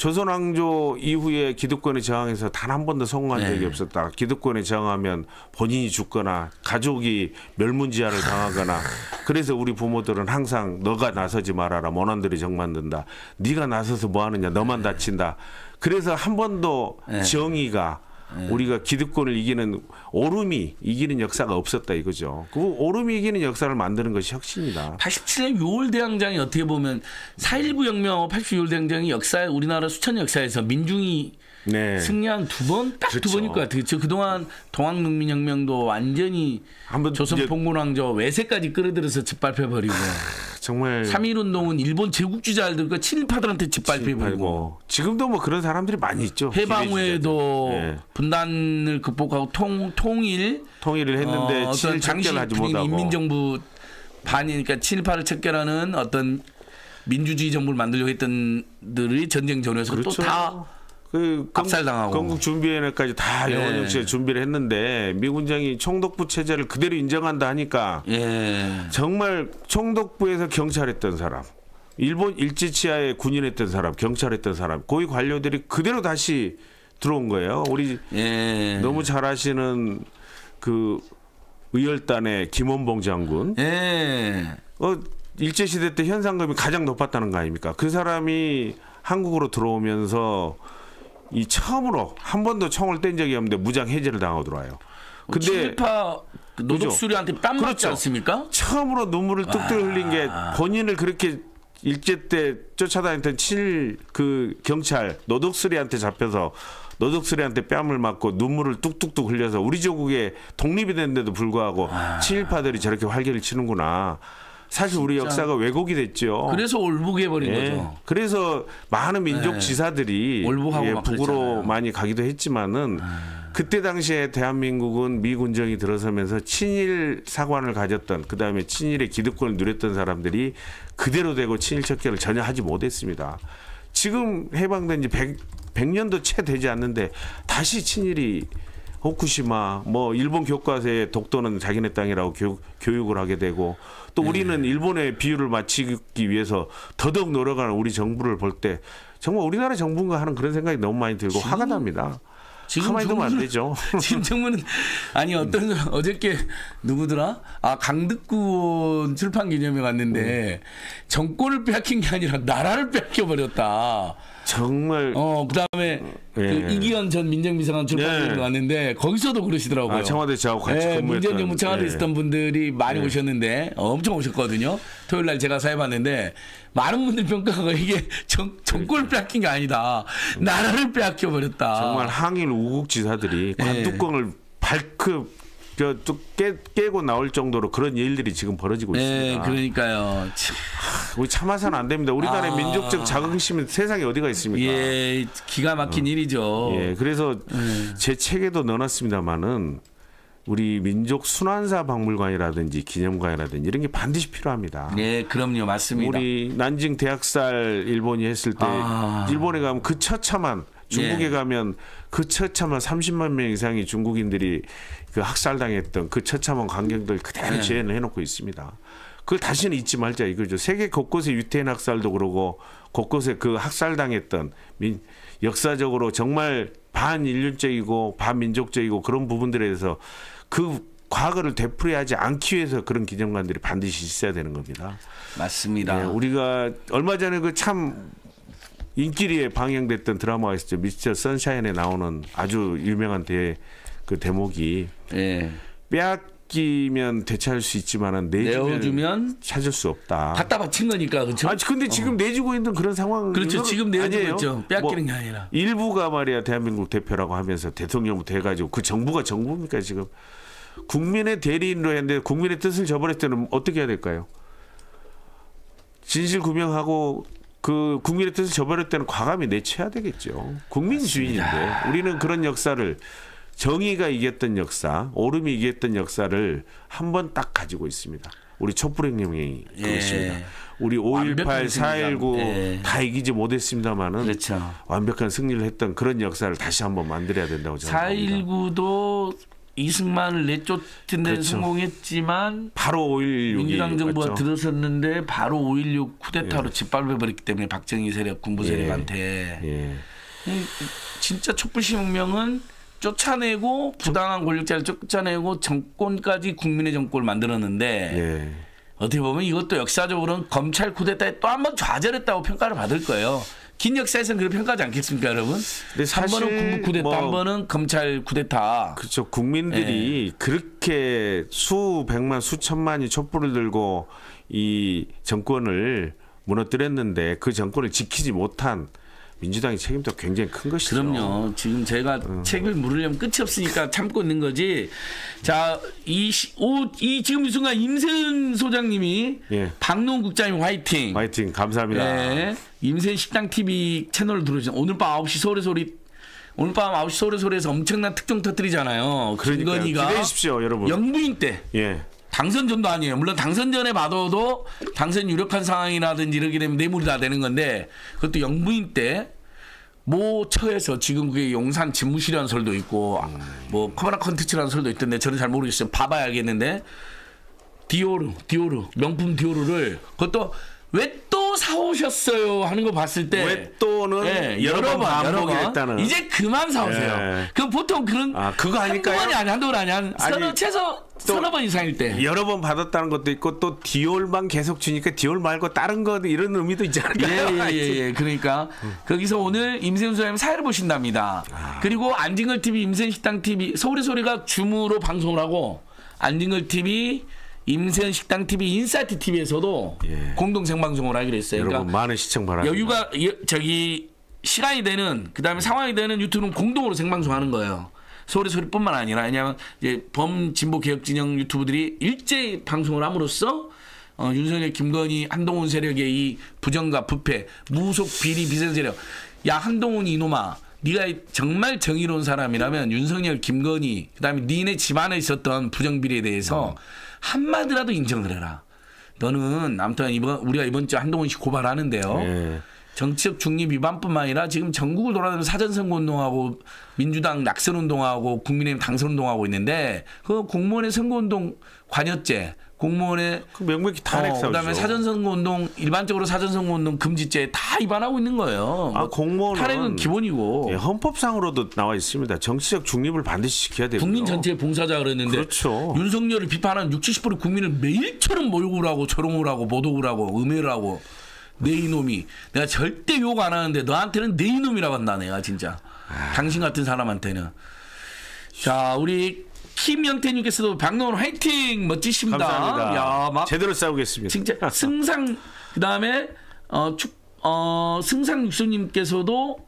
조선 왕조 이후에 기득권에 저항해서 단 한 번도 성공한 적이 네. 없었다. 기득권에 저항하면 본인이 죽거나 가족이 멸문지하를 당하거나 그래서 우리 부모들은 항상 너가 나서지 말아라. 모난들이 정만든다. 네가 나서서 뭐하느냐. 너만 네. 다친다. 그래서 한 번도 네. 정의가 네. 우리가 기득권을 이기는 오름이 이기는 역사가 없었다 이거죠. 그 오름이 이기는 역사를 만드는 것이 혁신이다. 87년 6월 대항쟁이 어떻게 보면 4.19 혁명하고 87년 6월 대항쟁이 역사에 우리나라 수천 역사에서 민중이 네. 승리한 두 번? 딱 두 번일 것 같아요. 그렇죠. 그동안 동학농민혁명도 완전히 조선봉건왕조 외세까지 끌어들여서 짓밟혀버리고 정말 3.1운동은 일본 제국주의자들과 친일파들한테 짓밟혀버리고 지금도 뭐 그런 사람들이 많이 있죠. 해방 후에도 네. 분단을 극복하고 통일을 했는데 어떤 장시 분위기 인민정부 반이니까 친일파를 척결하는 어떤 민주주의 정부를 만들려고 했던 들이 전쟁 전후에서 그렇죠. 또 다 그 압살당하고 건국준비위원회까지 다 영원영치에 준비를 했는데 미군장이 총독부 체제를 그대로 인정한다 하니까 정말 총독부에서 경찰했던 사람, 일본 일제치하에 군인했던 사람, 경찰했던 사람, 고위 관료들이 그대로 다시 들어온 거예요. 우리 너무 잘하시는 그 의열단의 김원봉 장군. 일제시대 때 현상금이 가장 높았다는 거 아닙니까? 그 사람이 한국으로 들어오면서 이 처음으로 한 번도 총을 뗀 적이 없는데 무장 해제를 당하고 들어와요. 근데 친일파 노동 수리한테 땀 맞지 않습니까? 처음으로 눈물을 뚝뚝 흘린 게 본인을 그렇게 일제 때 쫓아다니던 친일 그 경찰 노독수리한테 잡혀서 노독수리한테 뺨을 맞고 눈물을 뚝뚝뚝 흘려서 우리 조국에 독립이 됐는데도 불구하고 친일파들이 저렇게 활개를 치는구나. 사실 진짜. 우리 역사가 왜곡이 됐죠. 그래서 올북해버린 거죠. 그래서 많은 민족 지사들이 올북하고 북으로 그랬잖아요. 많이 가기도 했지만은 그때 당시에 대한민국은 미 군정이 들어서면서 친일 사관을 가졌던, 그 다음에 친일의 기득권을 누렸던 사람들이 그대로 되고 친일 척결을 전혀 하지 못했습니다. 지금 해방된 지 100년도 채 되지 않는데 다시 친일이 후쿠시마, 뭐 일본 교과서에 독도는 자기네 땅이라고 교육을 하게 되고 또 우리는 일본의 비유를 맞추기 위해서 더더욱 노력하는 우리 정부를 볼 때 정말 우리나라 정부인가 하는 그런 생각이 너무 많이 들고 화가 납니다. 지금 가만히 두면 안 되죠. 지금 정부는 아니 어떤 어저께 누구더라? 강득구 출판기념회 갔는데 정권을 빼앗긴 게 아니라 나라를 빼앗겨버렸다. 정말 그다음에 그 이기현 전 민정비서관 출판기념회 갔는데 거기서도 그러시더라고요. 청와대 저하고 같이 근무했던 문재인 정부 청와대 있었던 분들이 많이 오셨는데 엄청 오셨거든요. 토요일 날 제가 사회봤는데 많은 분들 평가가 이게 정권을 빼앗긴 게 아니다. 나라를 빼앗겨버렸다. 정말 항일 우국 지사들이 관뚜껑을 발급 깨고 나올 정도로 그런 일들이 지금 벌어지고 있습니다. 그러니까요. 우리 참아서는 안 됩니다. 우리나라의 민족적 자긍심이 세상에 어디가 있습니까? 기가 막힌 일이죠. 그래서 제 책에도 넣어놨습니다만은 우리 민족 순환사 박물관이라든지 기념관이라든지 이런 게 반드시 필요합니다. 그럼요, 맞습니다. 우리 난징 대학살 일본이 했을 때 일본에 가면 그 처참한 중국에 가면 그 처참한 30만 명 이상의 중국인들이 그 학살당했던 그 처참한 광경들 그대로 재현을 해놓고 있습니다. 그걸 다시는 잊지 말자 이거죠. 세계 곳곳에 유태인 학살도 그러고 곳곳에 그 학살당했던 역사적으로 정말 반인륜적이고 반민족적이고 그런 부분들에 대해서 그 과거를 되풀이하지 않기 위해서 그런 기념관들이 반드시 있어야 되는 겁니다. 맞습니다. 우리가 얼마 전에 그 참 인기리에 방영됐던 드라마가 있었죠. 미스터 선샤인에 나오는 아주 유명한 그 대목이 빼앗기면 되찾을 수 있지만 내어주면 찾을 수 없다. 갖다 바친 거니까 그렇죠. 근데 지금 내주고 있는 그런 상황. 그렇죠. 지금 내주고 아니에요? 있죠. 빼앗기는 게 아니라. 일부가 말이야 대한민국 대표라고 하면서 대통령부터 해가지고 그 정부가 정부입니까 지금. 국민의 대리인으로 했는데 국민의 뜻을 저버릴 때는 어떻게 해야 될까요? 진실 규명하고 그 국민의 뜻을 저버릴 때는 과감히 내쳐야 되겠죠. 국민 주인인데 우리는 그런 역사를 정의가 이겼던 역사, 오름이 이겼던 역사를 한 번 딱 가지고 있습니다. 우리 촛불혁명이 그렇습니다. 우리 5.18, 4.19 다 이기지 못했습니다만은 그렇죠. 완벽한 승리를 했던 그런 역사를 다시 한번 만들어야 된다고 저는 봅니다. 4.19도 이승만을 내쫓는 데 성공했지만 바로 5.16 민주당 정부가 들어섰는데 바로 5.16 쿠데타로 짓밟아버렸기 때문에 박정희 세력, 군부 세력한테 진짜 촛불혁명은 쫓아내고 부당한 권력자를 쫓아내고 정권까지 국민의 정권을 만들었는데 어떻게 보면 이것도 역사적으로는 검찰 쿠데타에 또 한 번 좌절했다고 평가를 받을 거예요. 긴 역사에서는 그렇게 평가하지 않겠습니까, 여러분? 한 번은 군부 쿠데타, 한 번은 검찰 쿠데타. 그렇죠. 국민들이 그렇게 수백만, 수천만이 촛불을 들고 이 정권을 무너뜨렸는데 그 정권을 지키지 못한 민주당의 책임도 굉장히 큰 것이죠. 그럼요. 지금 제가 책을 물으려면 끝이 없으니까 참고 있는 거지. 자, 이 지금 이 순간 임세은 소장님이 박노원 국장님 화이팅. 화이팅. 감사합니다. 임세은 식당 TV 채널을 들어주신 오늘 밤 9시 서울의 소리. 오늘 밤 9시 서울의 소리에서 엄청난 특종 터뜨리잖아요. 그러니까요. 기대해 주십시오, 여러분. 영부인 때. 당선전도 아니에요. 물론 당선전에 받아도 당선 유력한 상황이라든지 이렇게 되면 뇌물이 다 되는 건데 그것도 영부인 때 모 처에서 지금 그게 용산 집무실이라는 설도 있고 뭐 커머나 컨텐츠라는 설도 있던데 저는 잘 모르겠어요. 봐봐야 알겠는데 디오르 명품 디오르를 그것도 왜 또 사오셨어요 하는 거 봤을 때 왜 또는 예, 여러 번 이제 그만 사오세요. 예. 그 보통 그런 그거 하니까 한두 번이 아니야 최소 서너 번 이상일 때 여러 번 받았다는 것도 있고 또 디올만 계속 주니까 디올 말고 다른 거 이런 의미도 있지 않을까요? 예. 그러니까 거기서 오늘 임세은 소장님 사회를 보신답니다. 그리고 안진걸 TV, 임세은 식당 TV, 서울의 소리가 줌으로 방송을 하고 안진걸 TV 임세은 식당 TV, 인사이트 TV에서도 예. 공동 생방송을 하기로 했어요. 여러분 그러니까 많은 시청 바랍니다. 여유가 저기 시간이 되는 그다음에 상황이 되는 유튜브는 공동으로 생방송하는 거예요. 서울의 소리뿐만 아니라 왜냐하면 이제 범진보 개혁 진영 유튜브들이 일제히 방송을 함으로써 윤석열, 김건희, 한동훈 세력의 이 부정과 부패, 무속, 비리, 비선 세력, 야 한동훈 이놈아. 네가 정말 정의로운 사람이라면 윤석열, 김건희 그다음에 니네 집안에 있었던 부정비리에 대해서 한마디라도 인정을 해라. 너는 아무튼 우리가 이번 주 한동훈 씨 고발하는데요. 예. 정치적 중립 위반뿐만 아니라 지금 전국을 돌아다니면서 사전선거운동하고 민주당 낙선운동하고 국민의힘 당선운동하고 있는데 그 공무원의 선거운동 관여죄 공무원의 그 명백히 탄핵사유죠. 그다음에 사전선거운동 일반적으로 사전선거운동 금지죄 다 위반하고 있는 거예요. 공무원은 탄핵은 기본이고 예, 헌법상으로도 나와 있습니다. 정치적 중립을 반드시 지켜야 되고요. 국민 전체의 봉사자 그랬는데 그렇죠. 윤석열을 비판하는 60~70% 국민을 매일처럼 모욕을 하고 조롱을 하고 모독을 하고 음해를 하고 내 이놈이 내가 절대 욕 안 하는데 너한테는 내 이놈이라고 한다 내가 진짜. 당신 같은 사람한테는. 자 우리 김영태님께서도 박노원 화이팅 멋지십니다. 감사합니다. 야, 막 제대로 싸우겠습니다. 진짜 승상 그다음에 승상 육소님께서도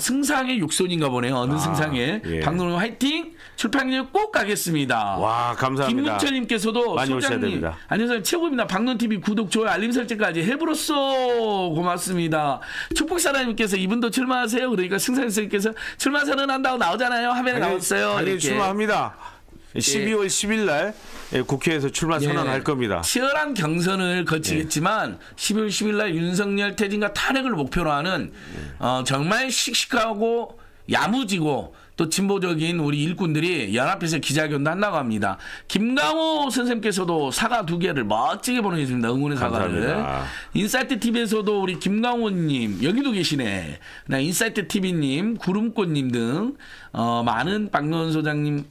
승상의 육손인가 보네요. 어느 승상에 예. 박노원 화이팅 출판기념 꼭 가겠습니다. 와 감사합니다. 김문철님께서도 많이 오셔야 됩니다. 안녕하세요 최고입니다. 박노원 TV 구독 좋아요 알림 설정까지 해브로써 고맙습니다. 축복사라님께서 이분도 출마하세요. 그러니까 승상님께서 출마 선언한다고 나오잖아요. 화면에 나왔어요. 당연히 출마합니다. 12월 10일 날 국회에서 출마 선언할 겁니다. 치열한 경선을 거치겠지만 12월 10일 날 윤석열 퇴진과 탄핵을 목표로 하는 정말 씩씩하고 야무지고 또 진보적인 우리 일꾼들이 연합해서 기자회견도 한다고 합니다. 김강호 선생님께서도 사과 2개를 멋지게 보내주십니다. 응원의 사과를. 감사합니다. 인사이트 TV에서도 우리 김강호님 여기도 계시네. 인사이트 TV님, 구름꽃님 등 많은 박노원 소장님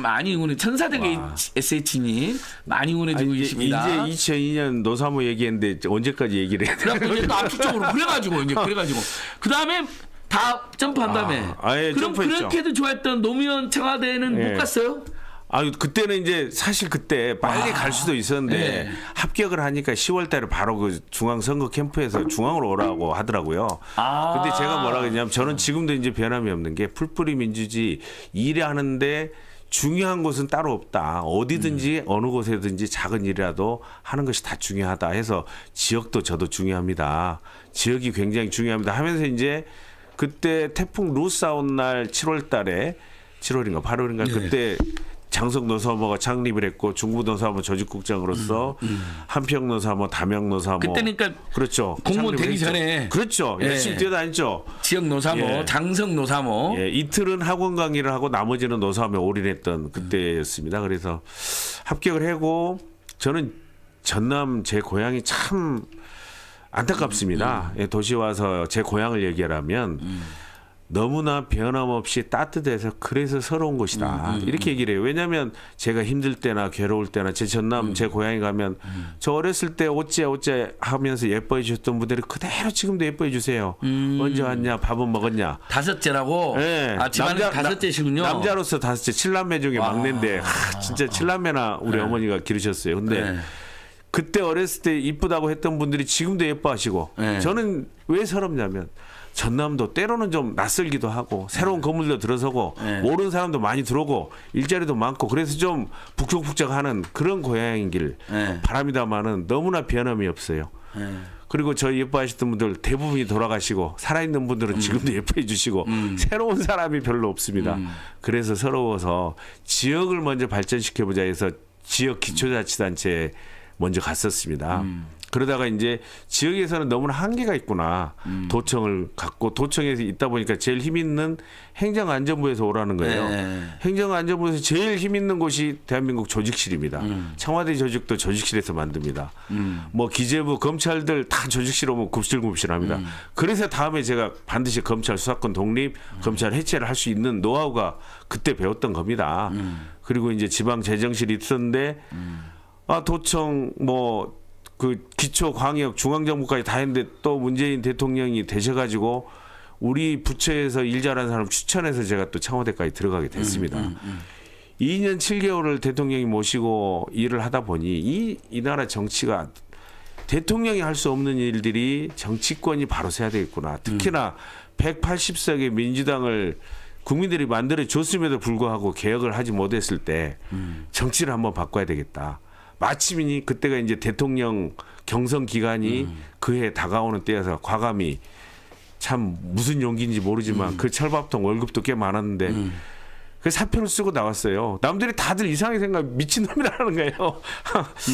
많이 응원해. 천사대계 SH님 많이 응원해주고 계십니다. 이제 2002년 노사모 얘기했는데 언제까지 얘기를 해야 되나? 그래갖고 압축적으로 그래가지고 그다음에 다 점프한다며. 예, 그럼 점프했죠. 그렇게도 좋아했던 노무현 청와대는 못 갔어요? 그때는 이제 사실 그때 빨리 갈 수도 있었는데 합격을 하니까 10월달에 바로 그 중앙선거 캠프에서 중앙으로 오라고 하더라고요. 근데 제가 뭐라고 했냐면 저는 지금도 이제 변함이 없는 게 풀뿌리 민주주의 일하는데 중요한 것은 따로 없다. 어디든지 어느 곳에든지 작은 일이라도 하는 것이 다 중요하다 해서 지역도 저도 중요합니다. 지역이 굉장히 중요합니다 하면서 이제 그때 태풍 루사온 날 7월인가 8월인가 그때 장성 노사모가 창립을 했고 중부 노사모 조직국장으로서 한평 노사모, 담양 노사모 그때니까 그렇죠. 공무원 되기 전에 그렇죠. 열심히 뛰어다녔죠. 지역 노사모, 장성 노사모 이틀은 학원 강의를 하고 나머지는 노사모에 올인했던 그때였습니다. 그래서 합격을 하고 저는 전남 제 고향이 참 안타깝습니다. 도시 와서 제 고향을 얘기하라면 너무나 변함없이 따뜻해서 그래서 서러운 곳이다. 이렇게 얘기를 해요. 왜냐하면 제가 힘들 때나 괴로울 때나 제 전남 제 고향에 가면 저 어렸을 때 어째 하면서 예뻐해 주셨던 분들이 그대로 지금도 예뻐해 주세요. 언제 왔냐 밥은 먹었냐. 5째라고? 네. 집안에 5째시군요. 남자로서 5째 7남매 중에 막내인데 진짜 7남매나 우리 어머니가 기르셨어요. 근데 그때 어렸을 때 이쁘다고 했던 분들이 지금도 예뻐하시고 저는 왜 서럽냐면 전남도 때로는 좀 낯설기도 하고 새로운 건물도 들어서고 모르는 사람도 많이 들어오고 일자리도 많고 그래서 좀 북적북적하는 그런 고향인 길 바랍니다마는 너무나 변함이 없어요. 그리고 저희 예뻐하셨던 분들 대부분이 돌아가시고 살아있는 분들은 지금도 예뻐해 주시고 새로운 사람이 별로 없습니다. 그래서 서러워서 지역을 먼저 발전시켜보자 해서 지역 기초자치단체에 먼저 갔었습니다. 그러다가 이제 지역에서는 너무나 한계가 있구나. 도청을 갖고 도청에서 있다 보니까 제일 힘 있는 행정안전부에서 오라는 거예요. 네. 행정안전부에서 제일 힘 있는 곳이 대한민국 조직실입니다. 청와대 조직도 조직실에서 만듭니다. 뭐 기재부, 검찰들 다 조직실 오면 굽실굽실합니다. 그래서 다음에 제가 반드시 검찰 수사권 독립, 검찰 해체를 할 수 있는 노하우가 그때 배웠던 겁니다. 그리고 이제 지방 재정실이 있었는데 아 도청 뭐 그 기초 광역 중앙정부까지 다 했는데 또 문재인 대통령이 되셔가지고 우리 부처에서 일 잘하는 사람 추천해서 제가 또 청와대까지 들어가게 됐습니다. 2년 7개월을 대통령이 모시고 일을 하다 보니 이 나라 정치가 대통령이 할 수 없는 일들이 정치권이 바로 서야 되겠구나. 특히나 180석의 민주당을 국민들이 만들어줬음에도 불구하고 개혁을 하지 못했을 때 정치를 한번 바꿔야 되겠다. 마침이니 그때가 이제 대통령 경선 기간이 그해 다가오는 때여서 과감히 참 무슨 용기인지 모르지만 그 철밥통 월급도 꽤 많았는데 그 사표를 쓰고 나왔어요. 남들이 다들 이상하게 생각 미친놈이라는 거예요.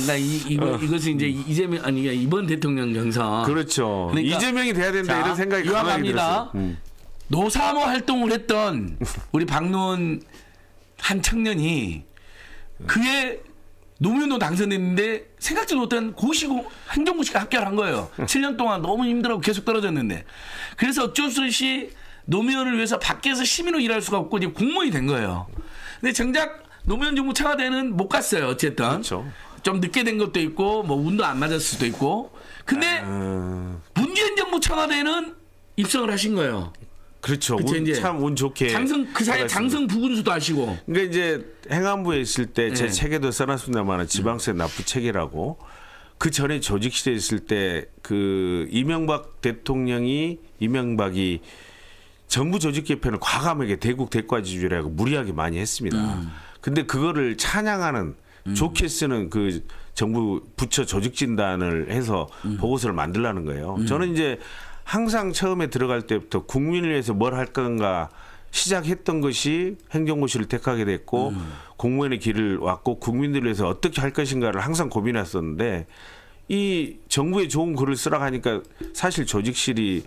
그러니까 이것은 이제 이재명 아니 이번 대통령 경선. 그렇죠. 그러니까, 이재명이 돼야 된다 자, 이런 생각이 강하게 들었어요. 노사모 활동을 했던 우리 박노원 한 청년이 그의 노무현도 당선됐는데 생각지도 못한 고시고 행정고시가 합격을 한 거예요. 7년 동안 너무 힘들어하고 계속 떨어졌는데. 그래서 어쩔 수 없이 노무현을 위해서 밖에서 시민으로 일할 수가 없고 이제 공무원이 된 거예요. 근데 정작 노무현 정부 청와대는 못 갔어요. 어쨌든. 그렇죠. 좀 늦게 된 것도 있고 뭐 운도 안 맞았을 수도 있고. 근데 문재인 정부 청와대는 입성을 하신 거예요. 그렇죠. 참 운 좋게. 장성 그 사이 장성 부군수도 아시고. 그러니까 이제 행안부에 있을 때 제 책에도 써놨습니다만 지방세 납부 체계라고 그 전에 조직실에 있을 때 그 이명박이 정부 조직 개편을 과감하게 대국 대과지주의라고 무리하게 많이 했습니다. 근데 그거를 찬양하는 좋게 쓰는 그 정부 부처 조직 진단을 해서 보고서를 만들라는 거예요. 저는 이제. 항상 처음에 들어갈 때부터 국민을 위해서 뭘 할 건가 시작했던 것이 행정고시를 택하게 됐고 공무원의 길을 왔고 국민들을 위해서 어떻게 할 것인가를 항상 고민했었는데 이 정부에 좋은 글을 쓰라고 하니까 사실 조직실이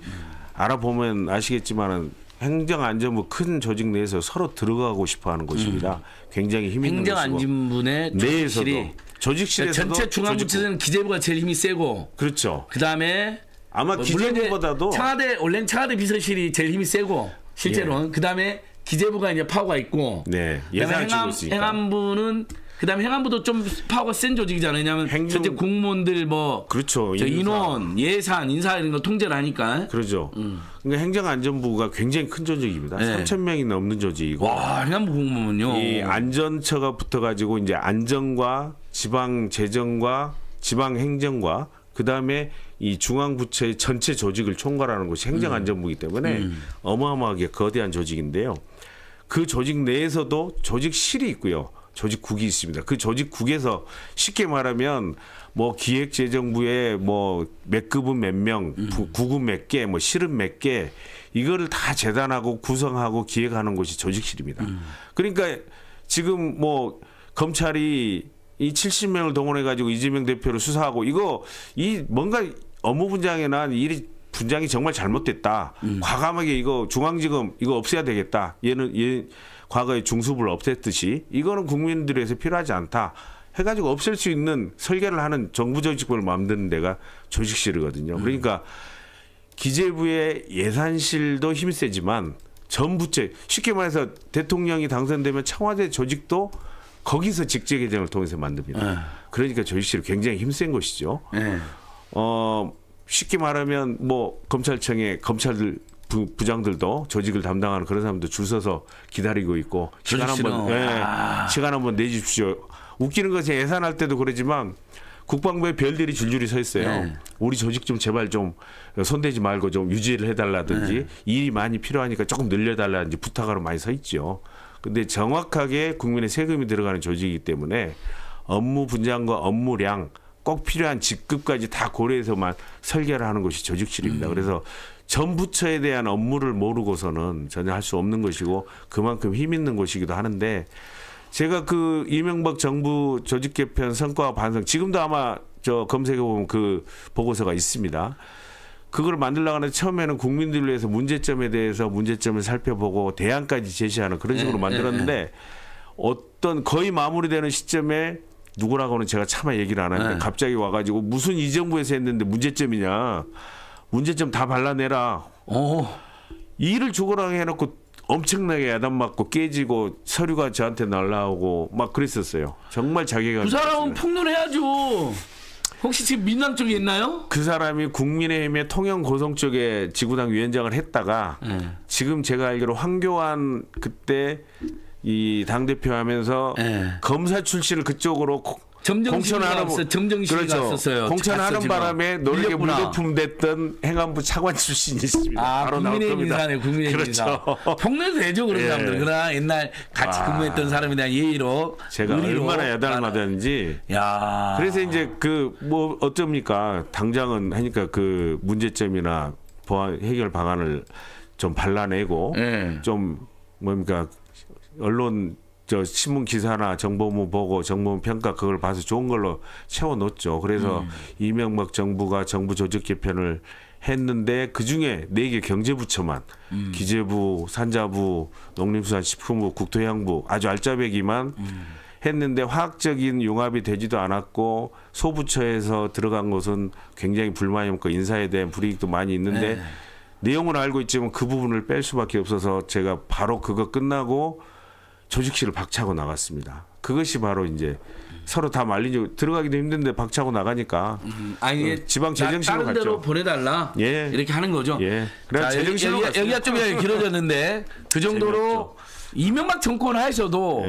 알아보면 아시겠지만은 행정안전부 큰 조직 내에서 서로 들어가고 싶어하는 곳입니다. 굉장히 힘이 있는 곳이고 행정안전부의 조직실이 내에서도 조직실에서도 전체 중앙부처는 기재부가 제일 힘이 세고 그렇죠. 그 다음에 아마 뭐 기재부보다도 청와대 원래는 청와대 비서실이 제일 힘이 세고 실제로는 예. 그다음에 기재부가 이제 파워가 있고 네. 그다음에 행안부는 그다음에 행안부도 좀 파워가 센 조직이잖아요. 왜냐하면 실제 공무원들 뭐 그렇죠. 인원, 예산, 인사 이런 거 통제를 하니까 그렇죠. 그러니까 행정안전부가 굉장히 큰 조직입니다. 네. 3,000명이 넘는 조직이고 와 행안부 공무원은요. 이 안전처가 붙어가지고 이제 안전과 지방 재정과 지방 행정과 그다음에 이 중앙부처의 전체 조직을 총괄하는 곳이 행정안전부이기 때문에 어마어마하게 거대한 조직인데요. 그 조직 내에서도 조직실이 있고요. 조직국이 있습니다. 그 조직국에서 쉽게 말하면 뭐 기획재정부에 뭐 몇 급은 몇 명, 구급 몇 개, 뭐 실은 몇 개 이거를 다 재단하고 구성하고 기획하는 곳이 조직실입니다. 그러니까 지금 뭐 검찰이 이 70명을 동원해가지고 이재명 대표를 수사하고 이거 이 뭔가 업무 분장에 난 일이 분장이 정말 잘못됐다. 과감하게 이거 중앙지검 이거 없애야 되겠다. 얘는 과거에 중수부를 없앴듯이 이거는 국민들에서 필요하지 않다. 해가지고 없앨 수 있는 설계를 하는 정부 조직부를 만드는 데가 조직실이거든요. 그러니까 기재부의 예산실도 힘이 세지만 전 부처 쉽게 말해서 대통령이 당선되면 청와대 조직도 거기서 직제개정을 통해서 만듭니다. 그러니까 조직실이 굉장히 힘센 것이죠. 쉽게 말하면 뭐 검찰청에 검찰들 부장들도 조직을 담당하는 그런 사람도 줄 서서 기다리고 있고 시간 한번 내주십시오. 웃기는 것이 예산할 때도 그러지만 국방부에 별들이 줄줄이 서 있어요. 우리 조직 좀 제발 좀 손대지 말고 좀 유지를 해달라든지 일이 많이 필요하니까 조금 늘려달라든지 부탁하러 많이 서 있죠. 근데 정확하게 국민의 세금이 들어가는 조직이기 때문에 업무 분장과 업무량 꼭 필요한 직급까지 다 고려해서만 설계를 하는 것이 조직실입니다. 그래서 전 부처에 대한 업무를 모르고서는 전혀 할 수 없는 것이고 그만큼 힘 있는 곳이기도 하는데 제가 그 이명박 정부 조직 개편 성과와 반성, 지금도 아마 저 검색해 보면 그 보고서가 있습니다. 그걸 만들려고 하는데 처음에는 국민들을 위해서 문제점에 대해서 문제점을 살펴보고 대안까지 제시하는 그런 식으로 만들었는데 어떤 거의 마무리되는 시점에 누구라고는 제가 차마 얘기를 안 하는데 갑자기 와가지고 무슨 이 정부에서 했는데 문제점이냐, 문제점 다 발라내라. 일을 죽으라고 해놓고 엄청나게 야단 맞고 깨지고 서류가 저한테 날라오고 막 그랬었어요. 정말 자기가 그 사람은 폭로해야죠. 혹시 지금 민남 쪽에 있나요? 그 사람이 국민의힘의 통영고성 쪽에 지구당 위원장을 했다가 지금 제가 알기로 황교안 그때 이 당대표 하면서 검사 출신을 그쪽으로 공천하는 바람에 노력에 물거품됐던 행안부 차관 출신이 있습니다. 아, 바로 국민의힘 인사네, 국민의힘 인사. 그렇죠. 폭로도 되죠, 그런 사람들. 그러나 옛날 같이 근무했던 사람에 대한 예의로 제가 얼마나 야단을 맞았는지. 야. 그래서 이제 그 뭐 어쩝니까? 당장은 하니까 그 문제점이나 보완 해결 방안을 좀 발라내고 좀 뭡니까? 언론 저 신문 기사나 정보문 보고 정보문 평가 그걸 봐서 좋은 걸로 채워놓죠. 그래서 이명박 정부가 정부 조직 개편을 했는데 그중에 4개 경제부처만 기재부, 산자부, 농림수산식품부, 국토해양부 아주 알짜배기만 했는데 화학적인 융합이 되지도 않았고 소부처에서 들어간 것은 굉장히 불만이 없고 인사에 대한 불이익도 많이 있는데 내용은 알고 있지만 그 부분을 뺄 수밖에 없어서 제가 바로 그거 끝나고 조직실을 박차고 나갔습니다. 그것이 바로 이제 서로 다 말리죠. 들어가기도 힘든데 박차고 나가니까 지방 재정실로 갔죠. 다른 데로 보내달라. 예. 이렇게 하는 거죠. 예. 그래서 재정실로 갔어요. 여기가 좀 길어졌는데 그 정도로 재미없죠. 이명박 정권 하에서도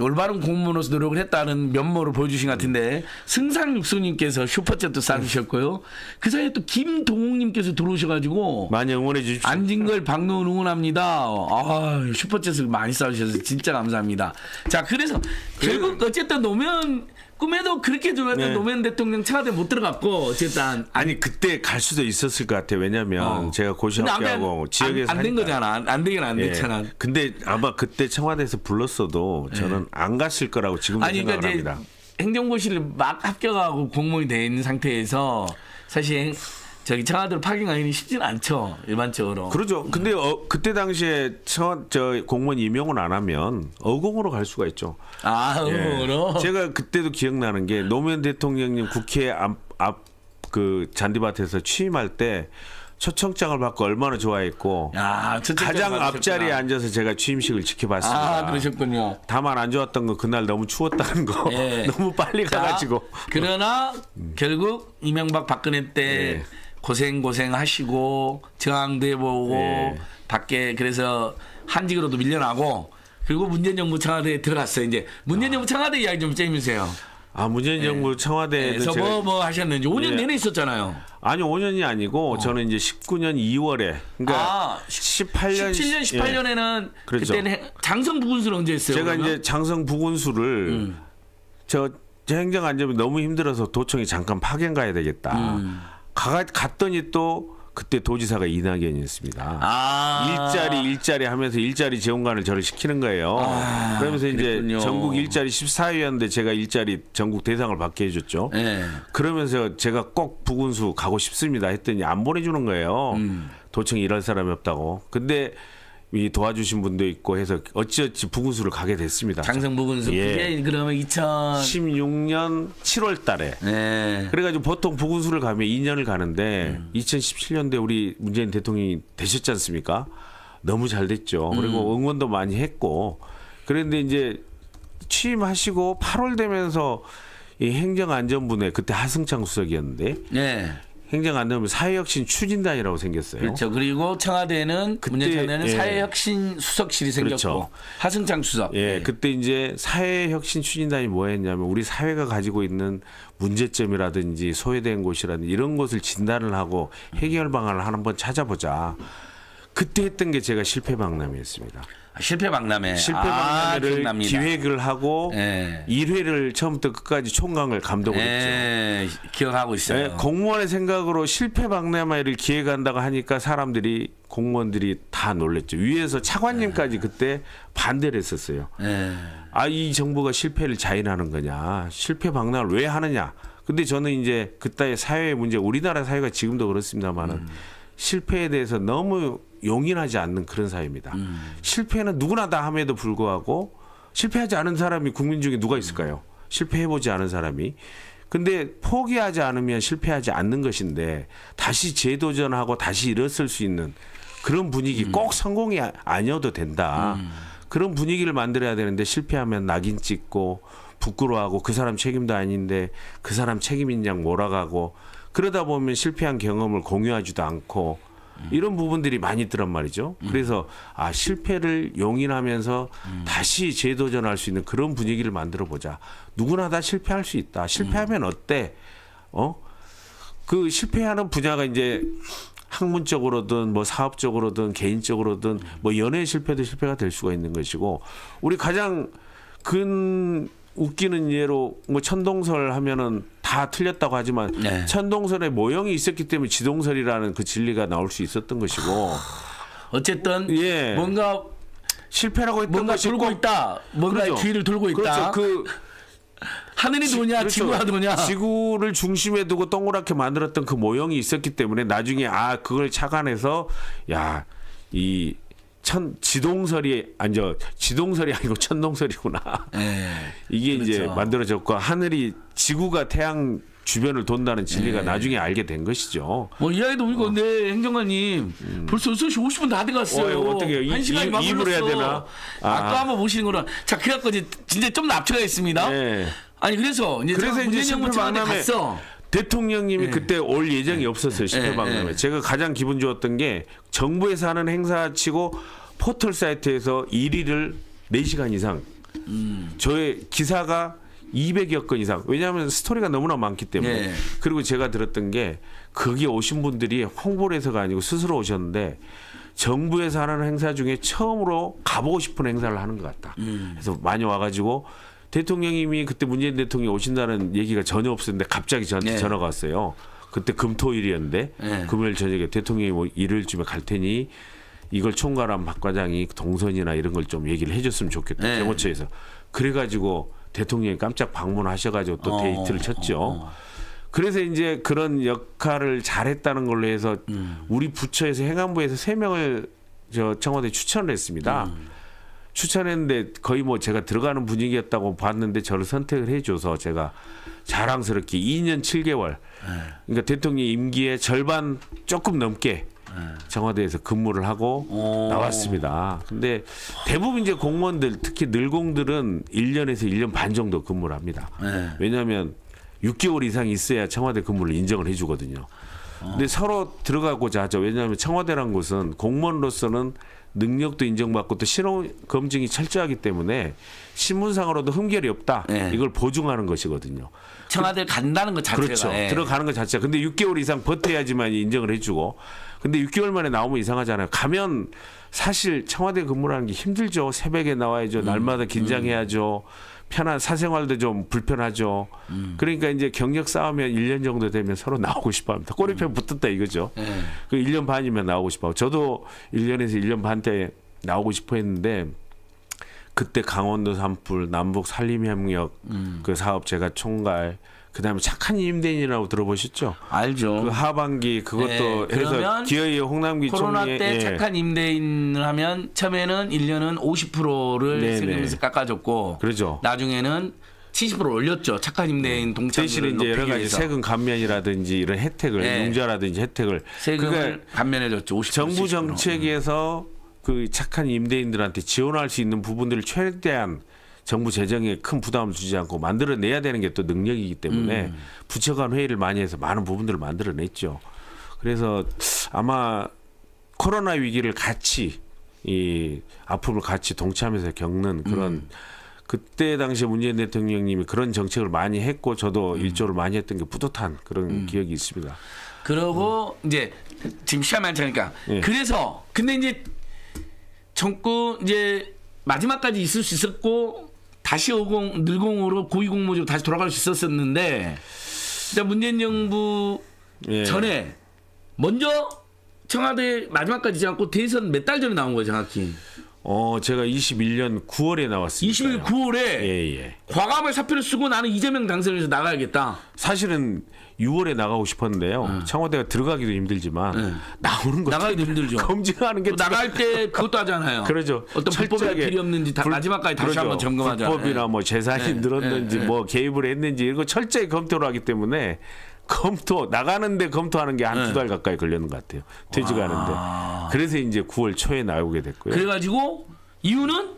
올바른 공무원으로서 노력을 했다는 면모를 보여주신 것 같은데 승상육수님께서 슈퍼챗도 쏴주셨고요. 그 사이에 또 김동욱님께서 들어오셔가지고 많이 응원해 주십시오. 안진걸 박노원 응원합니다. 아, 슈퍼챗을 많이 쏴주셔서 진짜 감사합니다. 자, 그래서 결국 어쨌든 노무현 꿈에도 그렇게 좋아했던 노무현 대통령 청와대 못 들어갔고 어쨌든 아니 그때 갈 수도 있었을 것 같아요. 왜냐면 제가 고시학교하고 지역에서 안 된 거잖아. 안 되긴 안 됐잖아. 근데 아마 그때 청와대에서 불렀어도 저는 안 갔을 거라고 지금도 생각을 합니다. 행정고시를 막 합격하고 공무원이 돼 있는 상태에서 사실 저기 청와대로 파견하기는 쉽진 않죠. 일반적으로. 그렇죠. 근데 그때 당시에 저 공무원 임용을 안 하면 어공으로 갈 수가 있죠. 아, 어공으로? 예. 제가 그때도 기억나는 게 노무현 대통령님 국회 앞 그 잔디밭에서 취임할 때 초청장을 받고 얼마나 좋아했고 가장 받으셨구나. 앞자리에 앉아서 제가 취임식을 지켜봤습니다. 아, 그러셨군요. 다만 안 좋았던 건 그날 너무 추웠다는 거. 너무 빨리 가가지고. 그러나 결국 이명박 박근혜 때 고생 하시고 저항도 해보고 밖에 그래서 한직으로도 밀려나고 그리고 문재인 정부 청와대에 들어갔어요. 이제 문재인 정부 청와대 이야기 좀 해주세요. 아, 문재인 정부 청와대에서 뭐 하셨는지 5년 내내 있었잖아요. 아니 5년이 아니고 저는 이제 19년 2월에 그러니까 17년 18년에는 그렇죠. 그때는 장성 부군수를 언제 했어요? 제가 그러면? 이제 장성 부군수를 저 행정안전부 너무 힘들어서 도청이 잠깐 파견 가야 되겠다. 갔더니 또 그때 도지사가 이낙연이었습니다. 일자리 하면서 일자리 재원관을 저를 시키는 거예요. 그러면서 그랬군요. 이제 전국 일자리 14위였는데 제가 일자리 전국 대상을 받게 해줬죠. 그러면서 제가 꼭 부군수 가고 싶습니다 했더니 안 보내주는 거예요. 도청이 일할 사람이 없다고. 근데 이 도와주신 분도 있고 해서 어찌어찌 부군수를 가게 됐습니다. 장성 부군수. 그게 그러면 2016년 7월 달에. 그래가지고 보통 부군수를 가면 2년을 가는데 2017년도에 우리 문재인 대통령이 되셨지 않습니까? 너무 잘 됐죠. 그리고 응원도 많이 했고. 그런데 이제 취임하시고 8월 되면서 이 행정안전부에 그때 하승창 수석이었는데. 행정안전부 사회혁신 추진단이라고 생겼어요. 그렇죠. 그리고 청와대는 문재인 정부에는 사회혁신 수석실이 생겼고 그렇죠. 하승창 수석. 그때 이제 사회혁신 추진단이 뭐 했냐면 우리 사회가 가지고 있는 문제점이라든지 소외된 곳이라든지 이런 것을 진단을 하고 해결 방안을 한번 찾아보자. 그때 했던 게 제가 실패박람회였습니다. 아, 실패박람회. 실패박람회를 기획을 하고 예. 1회를 처음부터 끝까지 총괄을 감독을 예. 했죠. 기억하고 있어요. 예, 공무원의 생각으로 실패박람회를 기획한다고 하니까 사람들이 공무원들이 다 놀랬죠. 위에서 차관님까지 예. 그때 반대를 했었어요. 예. 아, 이 정부가 실패를 자인하는 거냐. 실패박람회를 왜 하느냐. 근데 저는 이제 그때의 사회의 문제, 우리나라 사회가 지금도 그렇습니다만은 실패에 대해서 너무 용인하지 않는 그런 사회입니다. 실패는 누구나 다 함에도 불구하고 실패하지 않은 사람이 국민 중에 누가 있을까요? 실패해보지 않은 사람이. 근데 포기하지 않으면 실패하지 않는 것인데 다시 재도전하고 다시 일어설 수 있는 그런 분위기 꼭 성공이 아니어도 된다. 그런 분위기를 만들어야 되는데 실패하면 낙인 찍고 부끄러워하고 그 사람 책임도 아닌데 그 사람 책임인 양 몰아가고 그러다 보면 실패한 경험을 공유하지도 않고 이런 부분들이 많이 있더란 말이죠. 그래서 아, 실패를 용인하면서 다시 재도전할 수 있는 그런 분위기를 만들어 보자. 누구나 다 실패할 수 있다. 실패하면 어때? 어? 그 실패하는 분야가 이제 학문적으로든 뭐 사업적으로든 개인적으로든 뭐 연애 실패도 실패가 될 수가 있는 것이고, 우리 가장 큰 웃기는 예로 뭐 천동설 하면은 다 틀렸다고 하지만 네. 천동설의 모형이 있었기 때문에 지동설이라는 그 진리가 나올 수 있었던 것이고, 어쨌든 예. 뭔가 실패라고 했던 뭔가 것이 돌고 있다, 뭔가 그렇죠. 기회를 돌고 있다. 그렇죠. 그 하늘이 도냐 그렇죠. 지구가 도냐, 지구를 중심에 두고 동그랗게 만들었던 그 모형이 있었기 때문에 나중에 아 그걸 착안해서 야 이 지동설이 아니죠. 지동설이 아니고 천동설이구나. 네, 이게 그렇죠. 이제 만들어졌고 하늘이 지구가 태양 주변을 돈다는 진리가 네. 나중에 알게 된 것이죠. 뭐 이야기도 우리 건데 행정관님 벌써 6시 50분 다 돼갔어요. 어떻게 해요? 1시간이 막 걸렸어. 아까 한번 보시는 거랑. 자, 그래갖고 이제 진짜 좀 납치가 있습니다. 네. 아니 그래서 이제 문재인 정부 청와대 갔어. 대통령님이 네. 그때 올 예정이 네. 없었어요. 실패박람회. 네. 제가 가장 기분 좋았던 게 정부에서 하는 행사치고 포털 사이트에서 1위를 4시간 이상 저의 기사가 200여 건 이상. 왜냐하면 스토리가 너무나 많기 때문에 네. 그리고 제가 들었던 게 거기에 오신 분들이 홍보를 해서가 아니고 스스로 오셨는데 정부에서 하는 행사 중에 처음으로 가보고 싶은 행사를 하는 것 같다. 그래서 많이 와가지고 대통령님이 그때 문재인 대통령이 오신다는 얘기가 전혀 없었는데 갑자기 저한테 네. 전화가 왔어요. 그때 금토일이었는데 네. 금요일 저녁에 대통령이 뭐 일요일쯤에 갈 테니 이걸 총괄한 박 과장이 동선이나 이런 걸 좀 얘기를 해줬으면 좋겠다. 네. 경호처에서. 그래가지고 대통령이 깜짝 방문하셔가지고 또 데이트를 쳤죠. 그래서 이제 그런 역할을 잘했다는 걸로 해서 우리 부처에서 행안부에서 3명을 저 청와대 추천을 했습니다. 추천했는데 거의 뭐 제가 들어가는 분위기였다고 봤는데 저를 선택을 해줘서 제가 자랑스럽게 2년 7개월 그러니까 대통령 임기의 절반 조금 넘게 청와대에서 근무를 하고 오. 나왔습니다. 근데 대부분 이제 공무원들 특히 늘공들은 1년에서 1년 반 정도 근무를 합니다. 왜냐하면 6개월 이상 있어야 청와대 근무를 인정을 해주거든요. 근데 서로 들어가고자 하죠. 왜냐하면 청와대란 곳은 공무원으로서는 능력도 인정받고 또 실용 검증이 철저하기 때문에 신분상으로도 흠결이 없다. 네. 이걸 보증하는 것이거든요. 청와대 간다는 것 자체가. 그렇죠. 네. 들어가는 것 자체가. 근데 6개월 이상 버텨야지만 인정을 해주고. 근데 6개월 만에 나오면 이상하잖아요. 가면 사실 청와대 근무라는 게 힘들죠. 새벽에 나와야죠. 날마다 긴장해야죠. 편한 사생활도 좀 불편하죠. 그러니까 이제 경력 쌓으면 1년 정도 되면 서로 나오고 싶어 합니다. 꼬리표에 붙었다 이거죠. 그 1년 반이면 나오고 싶어. 저도 1년에서 1년 반 때 나오고 싶어 했는데 그때 강원도 산불, 남북 산림협력 그 사업 제가 총괄, 그다음에 착한 임대인이라고 들어보셨죠? 알죠. 그 하반기 그것도 해서 기어이 홍남기 코로나 총리의 때 예. 착한 임대인을 하면 처음에는 1년은 50%를 세금에서 깎아줬고 그렇죠. 나중에는 70% 올렸죠. 착한 임대인 동참률을 높이기 위해서. 대신 이제 여러 가지 세금 감면이라든지 이런 혜택을 네. 융자라든지 혜택을 세금을 그러니까 감면해줬죠. 50%, 정부 정책에서 그 착한 임대인들한테 지원할 수 있는 부분들을 최대한 정부 재정에 큰 부담을 주지 않고 만들어내야 되는 게 또 능력이기 때문에 부처 간 회의를 많이 해서 많은 부분들을 만들어냈죠. 그래서 아마 코로나 위기를 같이 이 아픔을 같이 동참해서 겪는 그런 그때 당시 문재인 대통령님이 그런 정책을 많이 했고 저도 일조를 많이 했던 게 뿌듯한 그런 기억이 있습니다. 그러고 이제 지금 시간 많지 않으니까. 예. 그래서 근데 이제 정권 이제 마지막까지 있을 수 있었고 다시 50, 늘공으로 고위공무원으로 다시 돌아갈 수 있었는데 문재인 정부 예. 전에 먼저 청와대 마지막까지 있지 않고 대선 몇 달 전에 나온 거예요 정확히. 제가 21년 9월에 나왔습니다. 21년 9월에 예. 과감하게 사표를 쓰고 나는 이재명 당선에서 나가야겠다. 사실은 6월에 나가고 싶었는데요. 청와대가 들어가기도 힘들지만 나오는 것도 나가기도 힘들죠. 검증하는 게 나갈 때 그것도 하잖아요. 그렇죠. 어떤 불법이 필요 없는지 다 마지막까지 다시 그렇죠. 한번 점검하잖아요. 불법이나 뭐 재산이 늘었는지 뭐 개입을 했는지 이런 거 철저히 검토를 하기 때문에 검토 나가는데 검토하는 게 한 두 달 가까이 걸리는 것 같아요. 되지가 않은데. 그래서 이제 9월 초에 나오게 됐고요. 그래가지고 이유는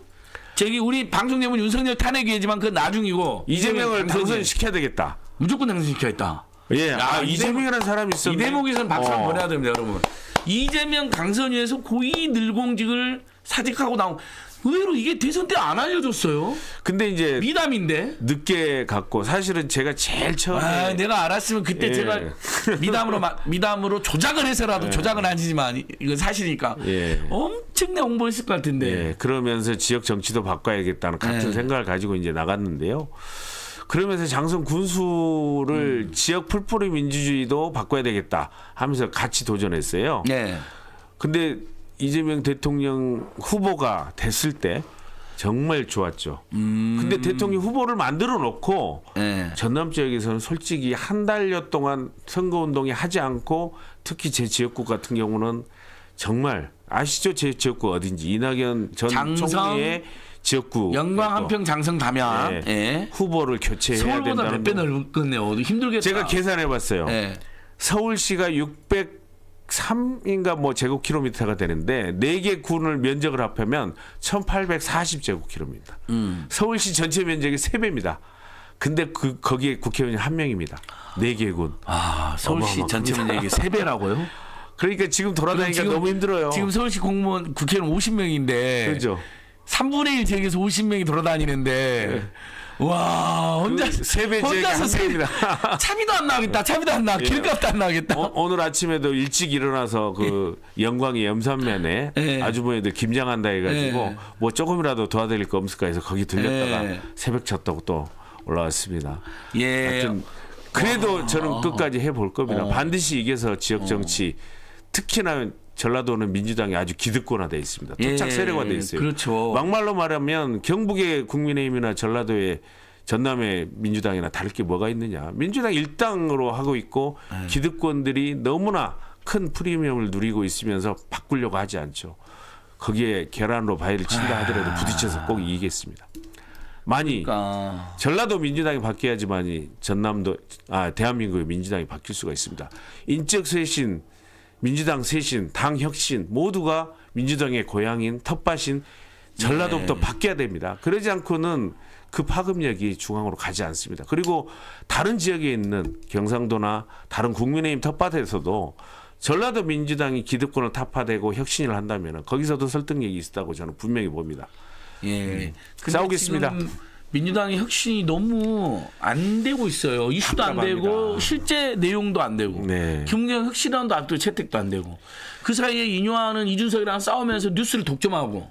저기 우리 방송 내면 윤석열 탄핵이지만 그 나중이고 이재명을 당선시켜야 되겠다. 무조건 당선시켜야겠다. 예, 이재명이라는 사람이 있었네. 이 대목에서는 박수 한번 보내야 됩니다, 여러분. 이재명 당선 위에서 고위 늘공직을 사직하고 나온. 의외로 이게 대선 때 안 알려줬어요. 근데 이제 미담인데 늦게 갔고 사실은 제가 제일 처음에 내가 알았으면 그때 예. 제가 미담으로 조작을 해서라도 조작은 아니지만 이건 사실이니까 엄청나게 홍보했을 것 같은데. 그러면서 지역 정치도 바꿔야겠다는 같은 생각을 가지고 이제 나갔는데요. 그러면서 장성 군수를 지역 풀뿌리 민주주의도 바꿔야 되겠다 하면서 같이 도전했어요. 근데 이재명 대통령 후보가 됐을 때 정말 좋았죠. 근데 대통령 후보를 만들어 놓고 전남 지역에서는 솔직히 한 달여 동안 선거운동이 하지 않고 특히 제 지역구 같은 경우는 정말 아시죠? 제 지역구 어딘지 이낙연 전 총리의 지역구 영광 한평 장성 담양 후보를 교체해야 된다는 몇 배 넓겠네요. 힘들겠다. 제가 계산해봤어요. 서울시가 603인가 뭐 제곱킬로미터가 되는데 4개 군을 면적을 합하면 1840제곱킬로미터. 서울시 전체 면적의 3배입니다. 근데 거기에 국회의원이 1명입니다. 4개 군. 서울시 전체 면적의 3배라고요? 그러니까 지금 돌아다니기가 너무 힘들어요. 지금 서울시 공무원 국회의원 50명인데 그렇죠. 3분의 1 지역에서 50명이 돌아다니는데 와 혼자서 차비도 안 나오겠다. 차비도 안 나와. 길값도 안 나오겠다. 오늘 아침에도 일찍 일어나서 그 영광의 염산면에 아주머니들 김장한다 해가지고 뭐 조금이라도 도와드릴 거 없을까 해서 거기 들렸다가 새벽 잤다고 또 올라왔습니다. 그래도 저는 끝까지 해볼 겁니다. 반드시 이겨서 지역정치 특히나 전라도는 민주당이 아주 기득권화돼 있습니다. 토착 세력화돼 있어요. 그렇죠. 막말로 말하면 경북의 국민의힘이나 전라도의 전남의 민주당이나 다를 게 뭐가 있느냐. 민주당 일당으로 하고 있고 기득권들이 너무나 큰 프리미엄을 누리고 있으면서 바꾸려고 하지 않죠. 거기에 계란으로 바위를 친다 하더라도 부딪혀서 꼭 이기겠습니다. 많이 그러니까. 전라도 민주당이 바뀌어야지만이 전남도 대한민국의 민주당이 바뀔 수가 있습니다. 인적 쇄신 민주당 쇄신, 당 혁신 모두가 민주당의 고향인 텃밭인 전라도부터 바뀌어야 됩니다. 그러지 않고는 그 파급력이 중앙으로 가지 않습니다. 그리고 다른 지역에 있는 경상도나 다른 국민의힘 텃밭에서도 전라도 민주당이 기득권을 타파되고 혁신을 한다면 거기서도 설득력이 있다고 저는 분명히 봅니다. 싸우겠습니다. 민주당의 혁신이 너무 안 되고 있어요. 이슈도 답답합니다. 안 되고 실제 내용도 안 되고 김경 혁신안도 앞뒤로 채택도 안 되고 그 사이에 인효하는 이준석이랑 싸우면서 뉴스를 독점하고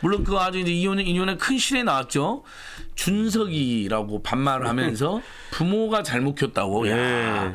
물론 그거 아주 이제 인효는 큰 실에 나왔죠. 준석이라고 반말을 하면서 부모가 잘못 키웠다고. 야,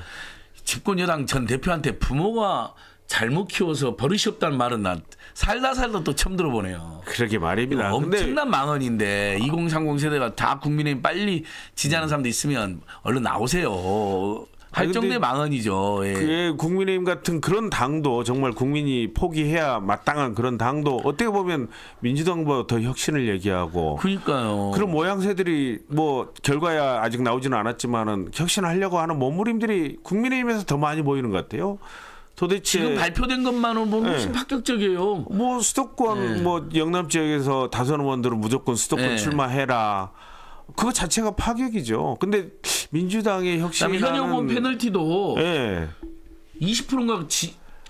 집권 여당 전 대표한테 부모가 잘못 키워서 버릇이 없다는 말은 난 살다 또 처음 들어보네요. 그러게 말입니다. 엄청난 망언인데 2030 세대가 다 국민의힘 빨리 지지하는 사람도 있으면 얼른 나오세요. 할 정도의 망언이죠. 그게 국민의힘 같은 그런 당도 정말 국민이 포기해야 마땅한 그런 당도 어떻게 보면 민주당보다 더 혁신을 얘기하고 그러니까요. 그런 모양새들이 뭐 결과야 아직 나오지는 않았지만은 혁신하려고 하는 몸부림들이 국민의힘에서 더 많이 보이는 것 같아요. 도대체 지금 발표된 것만으로 보면 훨씬 파격적이에요. 뭐 수도권 뭐 영남 지역에서 다선 의원들은 무조건 수도권 출마해라. 그거 자체가 파격이죠. 근데 민주당의 혁신이라는 현역 의원 페널티도 20%인가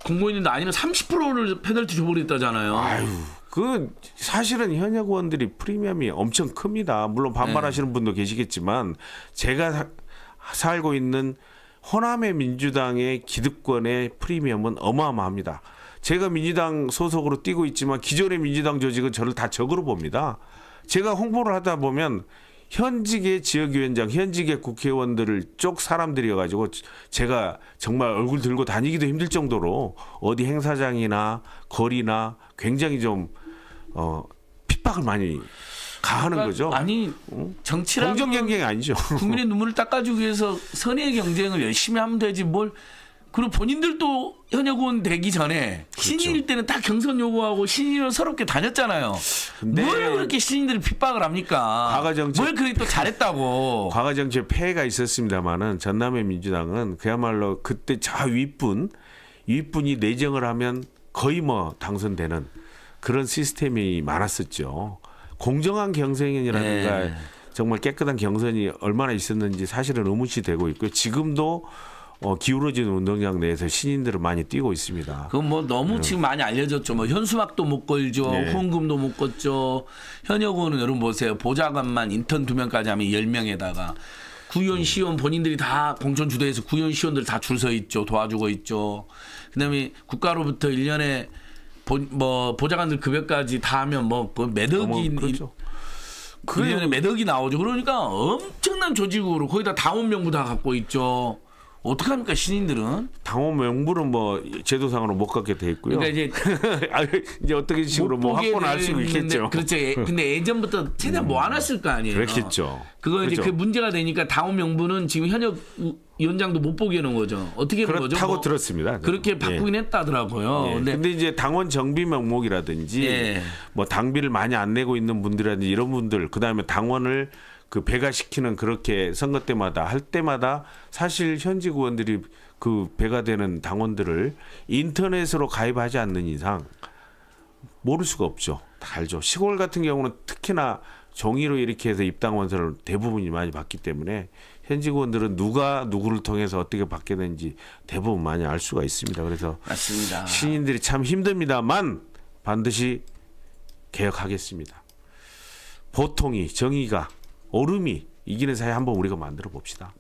공무원인데 아니면 30%를 페널티 줘버렸다잖아요. 아유, 그 사실은 현역 의원들이 프리미엄이 엄청 큽니다. 물론 반발하시는 분도 계시겠지만 제가 살고 있는 호남의 민주당의 기득권의 프리미엄은 어마어마합니다. 제가 민주당 소속으로 뛰고 있지만 기존의 민주당 조직은 저를 다 적으로 봅니다. 제가 홍보를 하다 보면 현직의 지역위원장, 현직의 국회의원들을 쪽 사람들이어가지고 제가 정말 얼굴 들고 다니기도 힘들 정도로 어디 행사장이나 거리나 굉장히 좀 핍박을 많이 가하는 거죠. 아니, 정치라는 공정 경쟁이 아니죠. 국민의 눈물을 닦아주기 위해서 선의의 경쟁을 열심히 하면 되지 뭘. 그리고 본인들도 현역 의원 되기 전에 그렇죠. 신인일 때는 다 경선 요구하고 신인을 서럽게 다녔잖아요. 뭘 그렇게 신인들을 핍박을 합니까? 뭘 그렇게 또 잘했다고. 과거 정치의 폐해가 있었습니다마는 전남의 민주당은 그야말로 그때 저 윗분이 내정을 하면 거의 뭐 당선되는 그런 시스템이 많았었죠. 공정한 경쟁이라든가 정말 깨끗한 경선이 얼마나 있었는지 사실은 의무시되고 있고요. 지금도 기울어진 운동장 내에서 신인들을 많이 뛰고 있습니다. 그건 뭐 너무 지금 많이 알려졌죠. 뭐 현수막도 못 걸죠. 후원금도 못 걷죠. 현역 의원은 여러분 보세요. 보좌관만 인턴 2명까지 하면 10명에다가 구의원, 시의원 본인들이 다 공천 주도해서 구의원, 시의원들 다 줄 서 있죠. 도와주고 있죠. 그다음에 국가로부터 1년에 뭐 보좌관들 급여까지 다 하면 뭐 매덕이 그렇죠. 그 1년에 매덕이 나오죠. 그러니까 엄청난 조직으로 거의 다 당원 명부 다 갖고 있죠. 어떻게 합니까 신인들은? 당원 명부는 뭐 제도상으로 못 갖게 돼 있고요. 그러니까 이제 어떻게 식으로 뭐 확보할 수 있겠죠. 그렇죠. 근데 예전부터 최대한 모아놨을 거 아니에요. 그렇겠죠. 그거 이제 그 문제가 되니까 당원 명부는 지금 현역 위원장도 못 보게 하는 거죠. 어떻게 보는 거죠? 그렇다고 뭐 들었습니다. 그렇게 바꾸긴 했다더라고요. 근데 이제 당원 정비 명목이라든지 뭐 당비를 많이 안 내고 있는 분들이라든지 이런 분들, 그 다음에 당원을 그 배가시키는 그렇게 선거 때마다 할 때마다 사실 현직 의원들이 그 배가 되는 당원들을 인터넷으로 가입하지 않는 이상 모를 수가 없죠. 다 알죠. 시골 같은 경우는 특히나 종이로 이렇게 해서 입당원서를 대부분이 많이 받기 때문에 현직 의원들은 누가 누구를 통해서 어떻게 받게 되는지 대부분 많이 알 수가 있습니다. 그래서 맞습니다. 신인들이 참 힘듭니다만 반드시 개혁하겠습니다. 보통이 정의가 오름이 이기는 사회 한번 우리가 만들어 봅시다.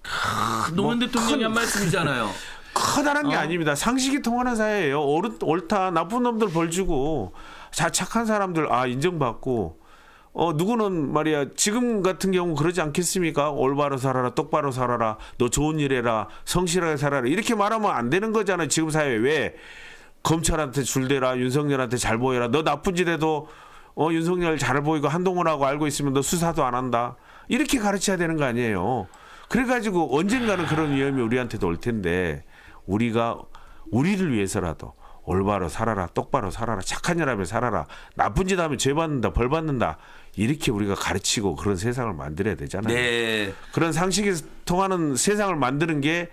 노무현 대통령이 한 말씀이잖아요. 커다란 게 아닙니다. 상식이 통하는 사회예요. 옳다 나쁜 놈들 벌주고 착한 사람들 인정받고 누구는 말이야 지금 같은 경우 그러지 않겠습니까? 올바로 살아라, 똑바로 살아라, 너 좋은 일 해라, 성실하게 살아라 이렇게 말하면 안 되는 거잖아요. 지금 사회에. 왜? 검찰한테 줄대라, 윤석열한테 잘 보여라, 너 나쁜 짓 해도 윤석열 잘 보이고 한동훈하고 알고 있으면 너 수사도 안 한다. 이렇게 가르쳐야 되는 거 아니에요. 그래가지고 언젠가는 그런 위험이 우리한테도 올 텐데 우리가 우리를 위해서라도 올바로 살아라, 똑바로 살아라, 착한 일 하면 살아라, 나쁜 짓 하면 죄 받는다, 벌 받는다 이렇게 우리가 가르치고 그런 세상을 만들어야 되잖아요. 그런 상식에 통하는 세상을 만드는 게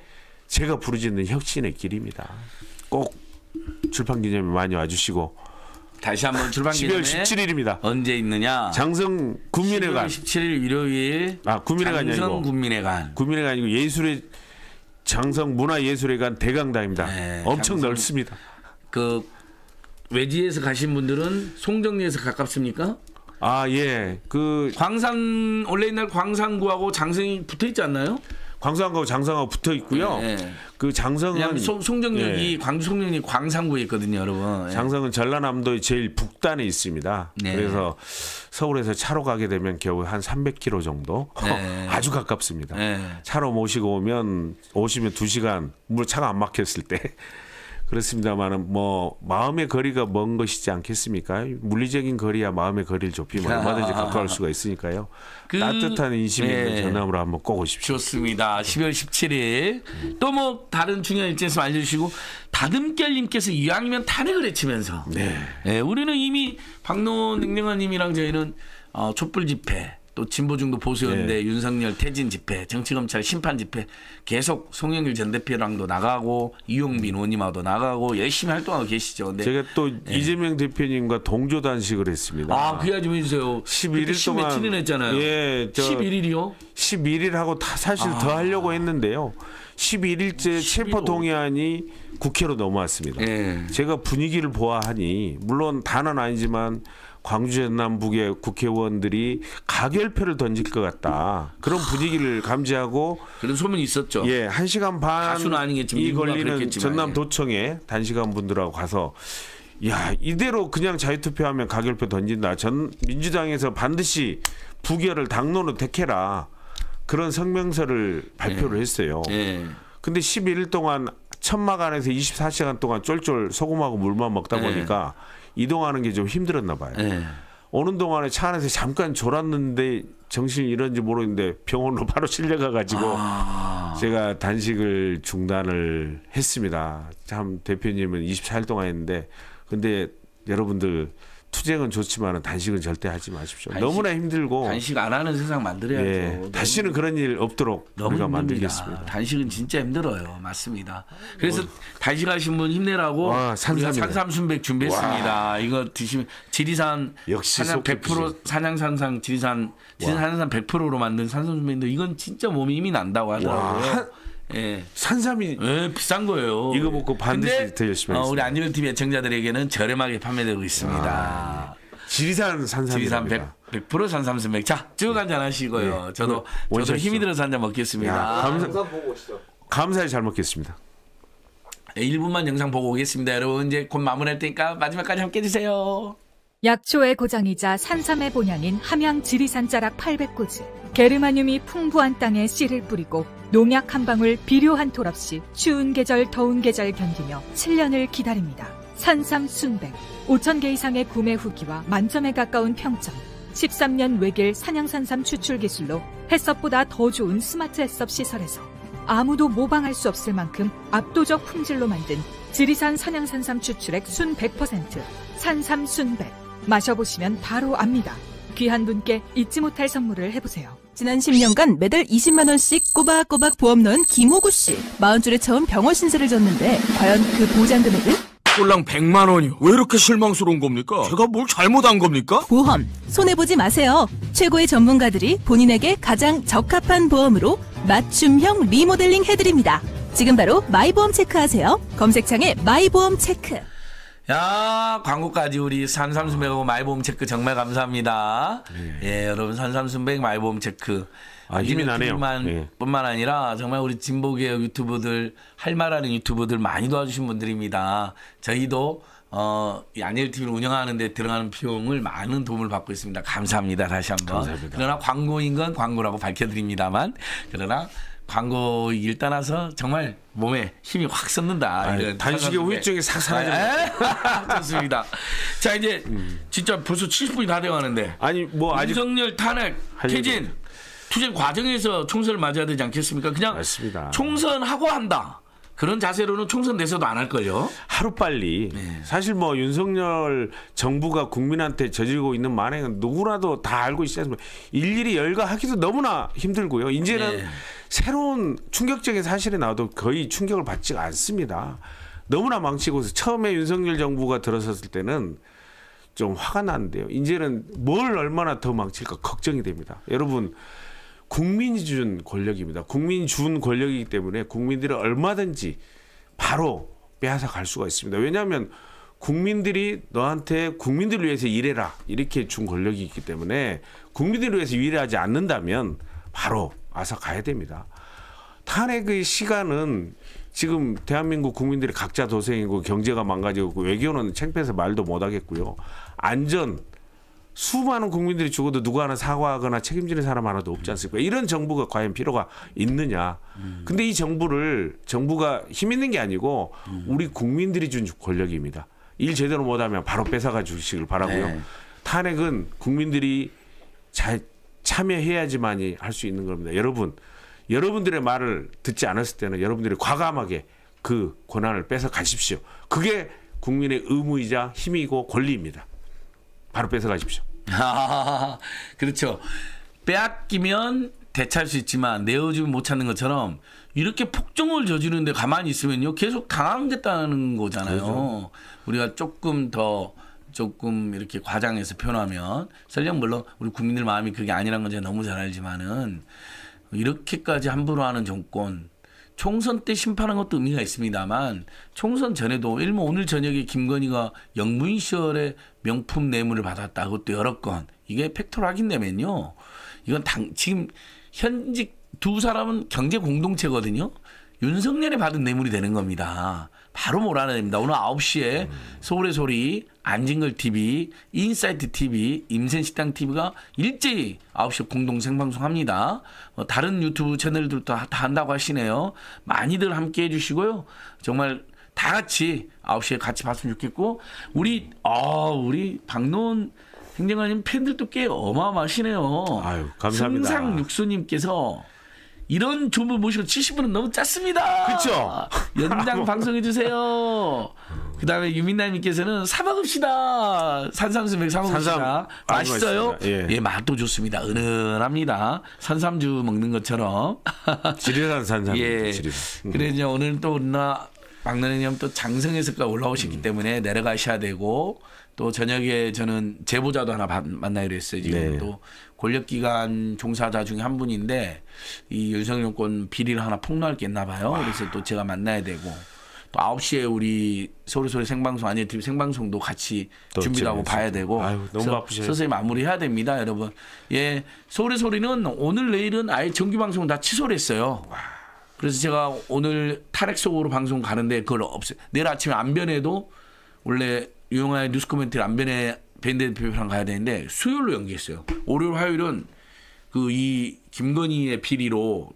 제가 부르짖는 혁신의 길입니다. 꼭 출판기념회 많이 와주시고. 다시 한번 출판기념회 12월 17일입니다. 언제 있느냐? 장성 국민회관. 12월 17일 일요일. 국민회관이 아니고. 장성 국민회관. 국민회관이고 예술의 장성 문화예술회관 대강당입니다. 엄청 장성, 넓습니다. 그 외지에서 가신 분들은 송정리에서 가깝습니까? 그 광산 원래 옛날 광산구하고 장성이 붙어 있지 않나요? 광산구하고 장성하고 붙어 있고요. 그 장성은 송정역이 광주 송정역이 광산구에 있거든요, 여러분. 장성은 전라남도의 제일 북단에 있습니다. 그래서 서울에서 차로 가게 되면 겨우 한 300km 정도. 아주 가깝습니다. 차로 모시고 오시면 2시간 물 차가 안 막혔을 때. 그렇습니다만은 뭐 마음의 거리가 먼 것이지 않겠습니까? 물리적인 거리야 마음의 거리를 좁히면 얼마든지 가까울 수가 있으니까요. 따뜻한 인심이 있는 전남으로 한번 꼭 오십시오. 좋습니다. 12월 17일 또 뭐 다른 중요한 일정에서 알려주시고 다듬결님께서 이왕이면 탄핵을 외치면서 우리는 이미 박노원 냉랭아님이랑 저희는 촛불 집회 또 진보중도 보수연대 윤석열 퇴진 집회, 정치검찰 심판 집회 계속 송영길 전 대표랑도 나가고 이용민 의원님하고도 나가고 열심히 활동하고 계시죠. 근데 제가 또 이재명 대표님과 동조단식을 했습니다. 그 이야기 좀 해주세요. 11일 동안. 10몇 일이나 했잖아요. 11일이요? 11일하고 다 사실 더 하려고 했는데요. 11일째 체포동의안이 국회로 넘어왔습니다. 제가 분위기를 보아하니 물론 단언 아니지만 광주 전남북의 국회의원들이 가결표를 던질 것 같다. 그런 분위기를 감지하고 그런 소문이 있었죠. 예, 1시간 반 이 걸리는 전남도청에 단시간 분들하고 가서 야, 이대로 그냥 자유투표하면 가결표 던진다. 전 민주당에서 반드시 부결을 당론으로 택해라. 그런 성명서를 발표를 했어요. 근데 12일 동안 천막 안에서 24시간 동안 쫄쫄 소금하고 물만 먹다 보니까 이동하는 게 좀 힘들었나 봐요. 오는 동안에 차 안에서 잠깐 졸았는데 정신이 이런지 모르겠는데 병원으로 바로 실려가가지고 제가 단식을 중단을 했습니다. 참 대표님은 24일 동안 했는데 근데 여러분들 투쟁은 좋지만 단식은 절대 하지 마십시오. 단식, 너무나 힘들고 단식 안 하는 세상 만들어야죠. 예, 다시는 그런 일 없도록 우리가 만들겠습니다. 단식은 진짜 힘들어요. 맞습니다. 그래서 단식하신 분 힘내라고 산삼순백 준비했습니다. 와. 이거 드시면 지리산 역시 산양 100% 산양산상 지리산 100%로 만든 산삼순백인데 이건 진짜 몸이 힘이 난다고 하더라고요. 예, 산삼이 예, 비싼 거예요. 이거 먹고 반드시 드셨으면 우리 안진걸 TV 애청자들에게는 저렴하게 판매되고 있습니다. 아, 지리산 산삼. 지리산 100% 산삼순백. 자, 쭉 한잔 하시고요. 예, 저도 힘이 들어서 한잔 먹겠습니다. 야, 영상 보고 오시죠. 감사히 잘 먹겠습니다. 네, 1분만 영상 보고 오겠습니다. 여러분 이제 곧 마무리할 테니까 마지막까지 함께 해주세요. 약초의 고장이자 산삼의 본향인 함양 지리산 자락 800가지. 게르마늄이 풍부한 땅에 씨를 뿌리고 농약 한 방울 비료 한 톨 없이 추운 계절 더운 계절 견디며 7년을 기다립니다. 산삼순백 5,000개 이상의 구매 후기와 만점에 가까운 평점. 13년 외길 산양산삼 추출 기술로 햇섭보다 더 좋은 스마트 햇섭 시설에서 아무도 모방할 수 없을 만큼 압도적 품질로 만든 지리산 산양산삼 추출액 순 100% 산삼순백. 마셔보시면 바로 압니다. 귀한 분께 잊지 못할 선물을 해보세요. 지난 10년간 매달 20만원씩 꼬박꼬박 보험 넣은 김호구씨. 40줄에 처음 병원 신세를 졌는데 과연 그 보장금액은? 꼴랑 100만원이요. 왜 이렇게 실망스러운 겁니까? 제가 뭘 잘못한 겁니까? 보험 손해보지 마세요. 최고의 전문가들이 본인에게 가장 적합한 보험으로 맞춤형 리모델링 해드립니다. 지금 바로 마이보험 체크하세요. 검색창에 마이보험 체크. 야, 광고까지 우리 산삼순백하고 마이보험 체크 정말 감사합니다. 예, 여러분 산삼순백 마이보험 체크. 아, 힘이 나네요. 뿐만 아니라 정말 우리 진보개혁 유튜버들, 할 말하는 유튜버들 많이 도와주신 분들입니다. 저희도 안진걸 TV를 운영하는 데 들어가는 비용을 많은 도움을 받고 있습니다. 감사합니다. 다시 한번. 감사합니다. 그러나 광고인 건 광고라고 밝혀드립니다만 그러나 광고 일 따라서 정말 몸에 힘이 확 섰는다. 단식의 후유증이 싹 사라집니다. 좋습니다. 자, 이제 진짜 벌써 70분이 다 되어가는데. 아니 뭐 아직 윤석열 탄핵, 퇴진, 투쟁 과정에서 총선을 맞아야 되지 않겠습니까? 그냥 맞습니다. 총선하고 한다. 그런 자세로는 총선 내서도 안 할 거예요. 하루빨리. 네. 사실 뭐 윤석열 정부가 국민한테 저지르고 있는 만행은 누구라도 다 알고 있지 않습니까? 일일이 열거하기도 너무나 힘들고요. 이제는 새로운 충격적인 사실이 나와도 거의 충격을 받지 않습니다. 너무나 망치고서 처음에 윤석열 정부가 들어섰을 때는 좀 화가 나는데요. 이제는 뭘 얼마나 더 망칠까 걱정이 됩니다. 여러분. 국민이 준 권력입니다. 국민이 준 권력이기 때문에 국민들이 얼마든지 바로 빼앗아 갈 수가 있습니다. 왜냐하면 국민들이 너한테 국민들을 위해서 일해라 이렇게 준 권력이 있기 때문에 국민들을 위해서 일하지 않는다면 바로 와서 가야 됩니다. 탄핵의 시간은 지금 대한민국 국민들이 각자 도생이고 경제가 망가지고 외교는 창피해서 말도 못하겠고요. 안전. 수많은 국민들이 죽어도 누구 하나 사과하거나 책임지는 사람 하나도 없지 않습니까? 이런 정부가 과연 필요가 있느냐. 근데 이 정부가 힘 있는 게 아니고 우리 국민들이 준 권력입니다. 일 제대로 못하면 바로 뺏어가 주시길 바라고요. 네. 탄핵은 국민들이 잘 참여해야지만이 할 수 있는 겁니다. 여러분들의 말을 듣지 않았을 때는 여러분들이 과감하게 그 권한을 뺏어 가십시오. 그게 국민의 의무이자 힘이고 권리입니다. 바로 뺏어가십시오. 아, 그렇죠. 빼앗기면 대체할 수 있지만 내어주면 못 찾는 것처럼 이렇게 폭정을 저지르는데 가만히 있으면요 계속 강화하겠다는 거잖아요. 그렇죠. 우리가 조금 이렇게 과장해서 표현하면 설령 물론 우리 국민들 마음이 그게 아니란 건 제가 너무 잘 알지만은 이렇게까지 함부로 하는 정권 총선 때 심판한 것도 의미가 있습니다만 총선 전에도 일모 오늘 저녁에 김건희가 영무인 시절에 명품 뇌물을 받았다. 그것도 여러 건. 이게 팩트로 확인되면요. 이건 지금 현직 두 사람은 경제 공동체거든요. 윤석열이 받은 뇌물이 되는 겁니다. 바로 몰아내야 됩니다. 오늘 9시에 서울의 소리, 안진걸 TV, 인사이트 TV, 임세은 식당 TV가 일제히 9시 공동 생방송합니다. 다른 유튜브 채널들도 다 한다고 하시네요. 많이들 함께해 주시고요. 정말 다 같이 9시에 같이 봤으면 좋겠고 우리 박노원 행정관님 팬들도 꽤 어마어마하시네요. 아유, 감사합니다. 승상 육수님께서 이런 조부 모시고 70분은 너무 짰습니다. 그렇죠. 연장 방송해 주세요. 그다음에 유민남님께서는 사 먹읍시다. 산삼순백 사 먹읍시다. 맛있어요. 예, 맛도 좋습니다. 은은합니다. 산삼주 먹는 것처럼. 지리산 산삼. 예. 지리산. 그래서 오늘 또 은나 박노원님 또 장성에서까지 올라오셨기 때문에 내려가셔야 되고 또 저녁에 저는 제보자도 하나 만나기로 했어요. 지금 네. 또 권력기관 종사자 중에 한 분인데 이 윤석열 정권 비리를 하나 폭로할 게 있나 봐요. 와. 그래서 또 제가 만나야 되고 또 9시에 우리 서울소리 생방송 아니면 TV 생방송도 같이 준비도 하고 봐야 되고. 아유, 너무 바쁘세요. 서서히 마무리해야 됩니다. 여러분. 예, 서울의 소리는 오늘 내일은 아예 정규방송 다 취소를 했어요. 와. 그래서 제가 오늘 탈핵석으로 방송 가는데 그걸 없어요. 내일 아침에 안변에도 원래 유영아의 뉴스 코멘트를 안변에 밴드 대표랑 가야 되는데 수요일로 연기했어요. 월요일 화요일은 그 이 김건희의 비리로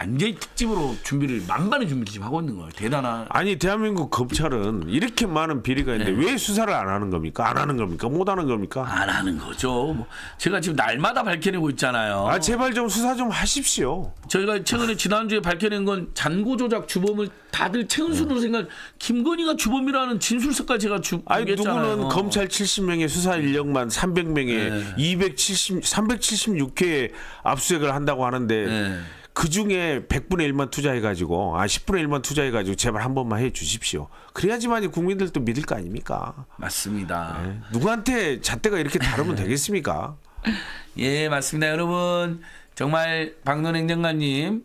완전히 특집으로 준비를 만반의 준비를 지금 하고 있는 거예요. 대단한. 아니 대한민국 검찰은 이렇게 많은 비리가 있는데 네. 왜 수사를 안 하는 겁니까? 안 하는 겁니까? 못 하는 겁니까? 안 하는 거죠. 뭐 제가 지금 날마다 밝혀내고 있잖아요. 아 제발 좀 수사 좀 하십시오. 저희가 최근에 지난주에 밝혀낸 건 잔고 조작 주범을 다들 최은순으로 생각. 김건희가 주범이라는 진술서까지 제가 주겠잖아요. 누구는 검찰 70명의 수사 인력만 300명에 네. 376회 압수수색을 한다고 하는데. 네. 그 중에 10분의 1만 투자해가지고, 10분의 1만 투자해가지고, 제발 한 번만 해 주십시오. 그래야지만이 국민들도 믿을 거 아닙니까? 맞습니다. 네. 누구한테 잣대가 이렇게 다르면 되겠습니까? 예, 맞습니다. 여러분, 정말 박노원 행정관님,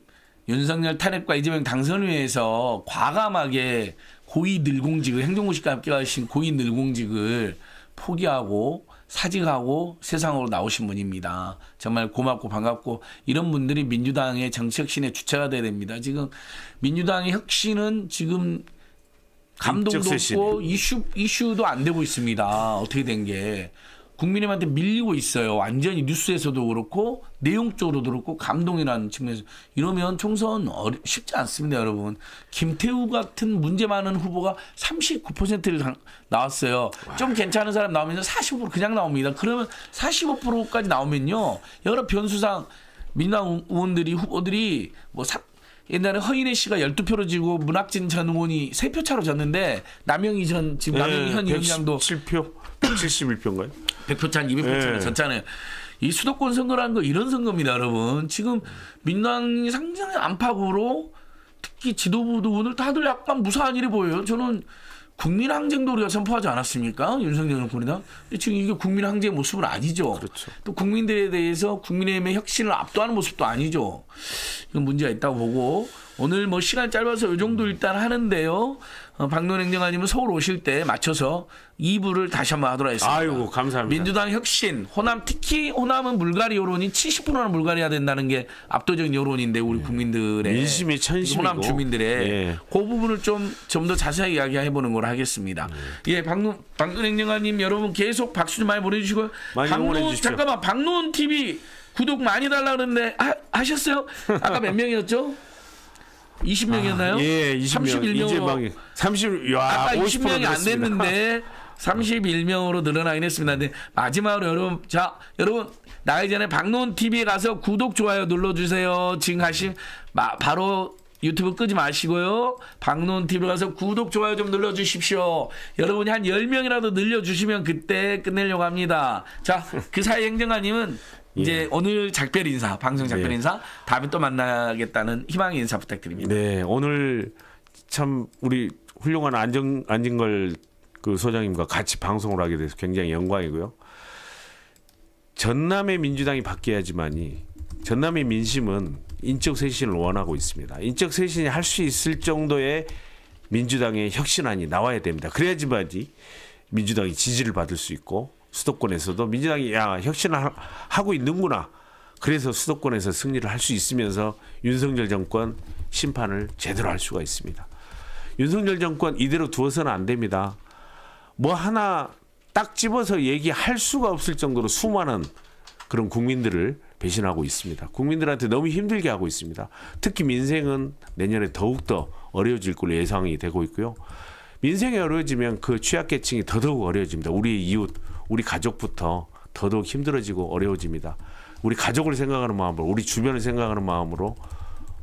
윤석열 탄핵과 이재명 당선을 위해서 과감하게 고위 늘공직을, 행정고시과 함께 하신 고위 늘공직을 포기하고, 사직하고 세상으로 나오신 분입니다. 정말 고맙고 반갑고 이런 분들이 민주당의 정치 혁신의 주체가 돼야 됩니다. 지금 민주당의 혁신은 지금 감동도 없고 이슈도 안 되고 있습니다. 어떻게 된 게 국민의힘한테 밀리고 있어요. 완전히 뉴스에서도 그렇고 내용적으로도 그렇고 감동이라는 측면에서 이러면 총선 쉽지 않습니다. 여러분. 김태우 같은 문제 많은 후보가 39%를 나왔어요. 와. 좀 괜찮은 사람 나오면 40% 그냥 나옵니다. 그러면 45%까지 나오면요. 여러 변수상 민주당 의원들이 후보들이 뭐 옛날에 허인혜 씨가 12표로 지고 문학진 전 의원이 3표 차로 졌는데 남영희 전 지금 남영희 현 위원장도 7표 71표인가요? 100표 차는 200표 차는 졌잖아요. 이 수도권 선거라는 거 이런 선거입니다, 여러분. 지금 민주당이 상당히 안팎으로 특히 지도부도 오늘 다들 약간 무사한 일이 보여요. 저는 국민항쟁도 우리가 선포하지 않았습니까? 윤석열 정권이나. 지금 이게 국민항쟁의 모습은 아니죠. 그렇죠. 또 국민들에 대해서 국민의힘의 혁신을 압도하는 모습도 아니죠. 이건 문제가 있다고 보고 오늘 뭐 시간 짧아서 이 정도 일단 하는데요. 박노원 행정관님은 서울 오실 때 맞춰서 2부를 다시 한번 하도록 하겠습니다. 아이고 감사합니다. 민주당 혁신, 호남 특히 호남은 물갈이 여론이 70%나 물갈이해야 된다는 게 압도적인 여론인데 우리 국민들의 민심이 천심이고 호남 주민들의 예. 그 부분을 좀 더 자세하게 이야기해보는 걸 하겠습니다. 예, 박노원 행정관님 여러분 계속 박수 좀 많이 보내주시고요. 많이 응원해 주십시오. 잠깐만 박노원 TV 구독 많이 달라 그러는데 하셨어요? 아까 몇 명이었죠? 20명이었나요? 예, 20명. 30, 야, 50명이 안 됐는데 31명으로 늘어나긴 했습니다. 근데 마지막으로 여러분, 자, 여러분 나가기 전에 박노원 TV에 가서 구독, 좋아요 눌러주세요. 지금 가시 바로 유튜브 끄지 마시고요. 박노원 TV로 가서 구독, 좋아요 좀 눌러주십시오. 여러분이 한 10명이라도 늘려주시면 그때 끝내려고 합니다. 자, 그 사이 행정관님은 이제 예. 오늘 작별 인사, 방송 작별 예. 인사, 다음에 또 만나겠다는 희망의 인사 부탁드립니다. 네, 오늘 참 우리 훌륭한 안진걸 그 소장님과 같이 방송을 하게 돼서 굉장히 영광이고요. 전남의 민주당이 바뀌어야지만이 전남의 민심은 인적 쇄신을 원하고 있습니다. 인적 쇄신이 할 수 있을 정도의 민주당의 혁신안이 나와야 됩니다. 그래야지만 민주당이 지지를 받을 수 있고 수도권에서도 민주당이 야 혁신을 하고 있는구나. 그래서 수도권에서 승리를 할 수 있으면서 윤석열 정권 심판을 제대로 할 수가 있습니다. 윤석열 정권 이대로 두어서는 안 됩니다. 뭐 하나 딱 집어서 얘기할 수가 없을 정도로 수많은 그런 국민들을 배신하고 있습니다. 국민들한테 너무 힘들게 하고 있습니다. 특히 민생은 내년에 더욱더 어려워질 걸로 예상이 되고 있고요. 민생이 어려워지면 그 취약계층이 더더욱 어려워집니다. 우리의 이웃, 우리 가족부터 더더욱 힘들어지고 어려워집니다. 우리 가족을 생각하는 마음으로, 우리 주변을 생각하는 마음으로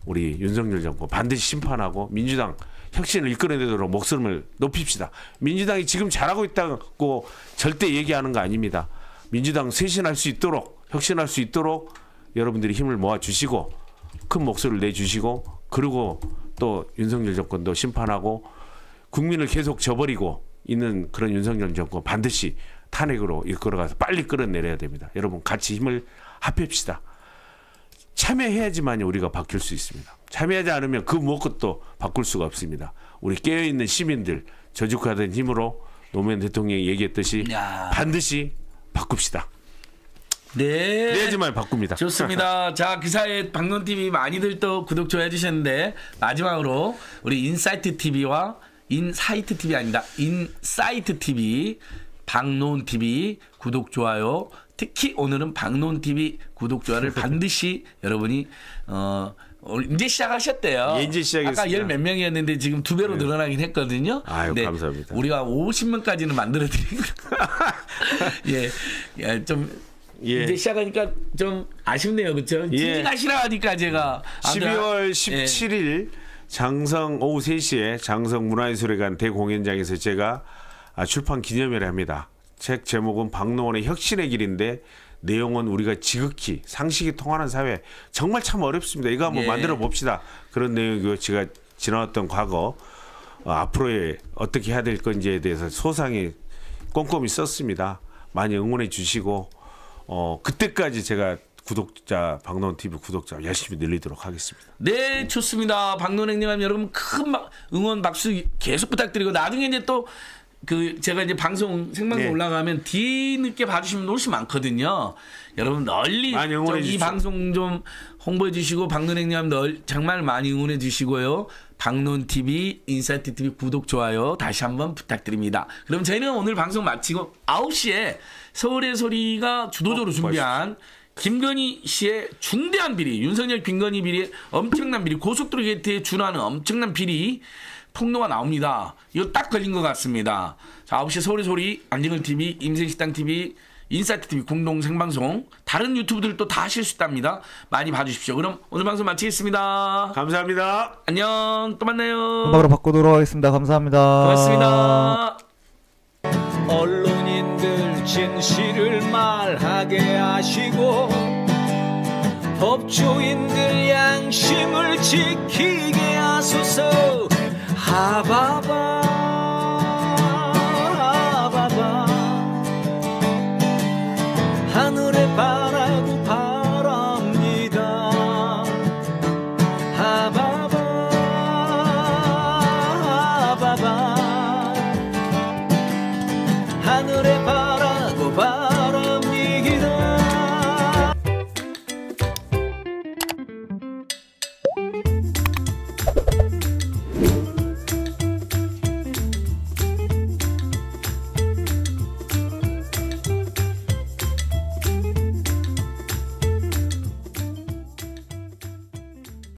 우리 윤석열 정권 반드시 심판하고 민주당 혁신을 이끌어내도록 목소리를 높입시다. 민주당이 지금 잘하고 있다고 절대 얘기하는 거 아닙니다. 민주당 쇄신할 수 있도록, 혁신할 수 있도록 여러분들이 힘을 모아주시고 큰 목소리를 내주시고, 그리고 또 윤석열 정권도 심판하고 국민을 계속 저버리고 있는 그런 윤석열 정권 반드시 탄핵으로 이끌어가서 빨리 끌어내려야 됩니다. 여러분 같이 힘을 합합시다. 참여해야지만 우리가 바뀔 수 있습니다. 참여하지 않으면 그 무엇도 바꿀 수가 없습니다. 우리 깨어있는 시민들 저죽하던 힘으로 노무현 대통령이 얘기했듯이 반드시 바꿉시다. 네. 그래야지만 바꿉니다. 좋습니다. 자, 기사에 박노원 TV 많이들 또 구독 좋아해 주셨는데, 마지막으로 우리 인사이트 TV와 인사이트 TV 아니다. 인사이트 TV, 박노원 TV 구독 좋아요. 특히 오늘은 박노원 TV 구독 좋아요를 반드시 여러분이 이제 시작하셨대요. 예, 이제 시작했습니다. 아까 10몇 명이었는데 지금 2배로 늘어나긴 했거든요. 아유, 감사합니다. 우리가 50명까지는 만들어드린 예. 이제 시작하니까 좀 아쉽네요. 그렇죠? 진지하시라 하니까 제가 12월 17일 장성 오후 3시에 장성 문화예술회관 대공연장에서 제가 출판 기념회를 합니다. 책 제목은 박노원의 혁신의 길인데 내용은 우리가 지극히 상식이 통하는 사회, 정말 참 어렵습니다. 이거 한번 만들어 봅시다. 그런 내용이고요. 제가 지나왔던 과거, 앞으로의 어떻게 해야 될 건지에 대해서 소상히 꼼꼼히 썼습니다. 많이 응원해 주시고 그때까지 제가 구독자, 박노원 TV 구독자 열심히 늘리도록 하겠습니다. 네, 좋습니다. 박노원 형님, 여러분 큰 응원 박수 계속 부탁드리고, 나중에 이제 또 제가 이제 생방송 올라가면 뒤늦게 봐주시면 훨씬 많거든요. 여러분 널리 이 방송 좀 홍보해 주시고, 박노원님 정말 많이 응원해 주시고요. 박노원 TV, 인사이트 TV 구독, 좋아요 다시 한번 부탁드립니다. 그럼 저희는 오늘 방송 마치고 9시에 서울의 소리가 주도적으로 준비한 김건희 씨의 중대한 비리, 윤석열 김건희 비리의 엄청난 비리, 고속도로 게이트에 준하는 엄청난 비리 폭로가 나옵니다. 이거 딱 걸린 것 같습니다. 자, 9시 서울의 소리, 안진걸 TV, 임세식당 TV, 인사이트 TV 공동 생방송, 다른 유튜브들도 다 하실 수 있답니다. 많이 봐주십시오. 그럼 오늘 방송 마치겠습니다. 감사합니다. 안녕, 또 만나요. 바로 바꾸도록 하겠습니다. 감사합니다. 고맙습니다. 언론인들 진실을 말하게 하시고 법조인들 양심을 지키게 하소서. 아바바 아바바 하늘에 바라고 바랍니다. 아바바 아바바 하늘에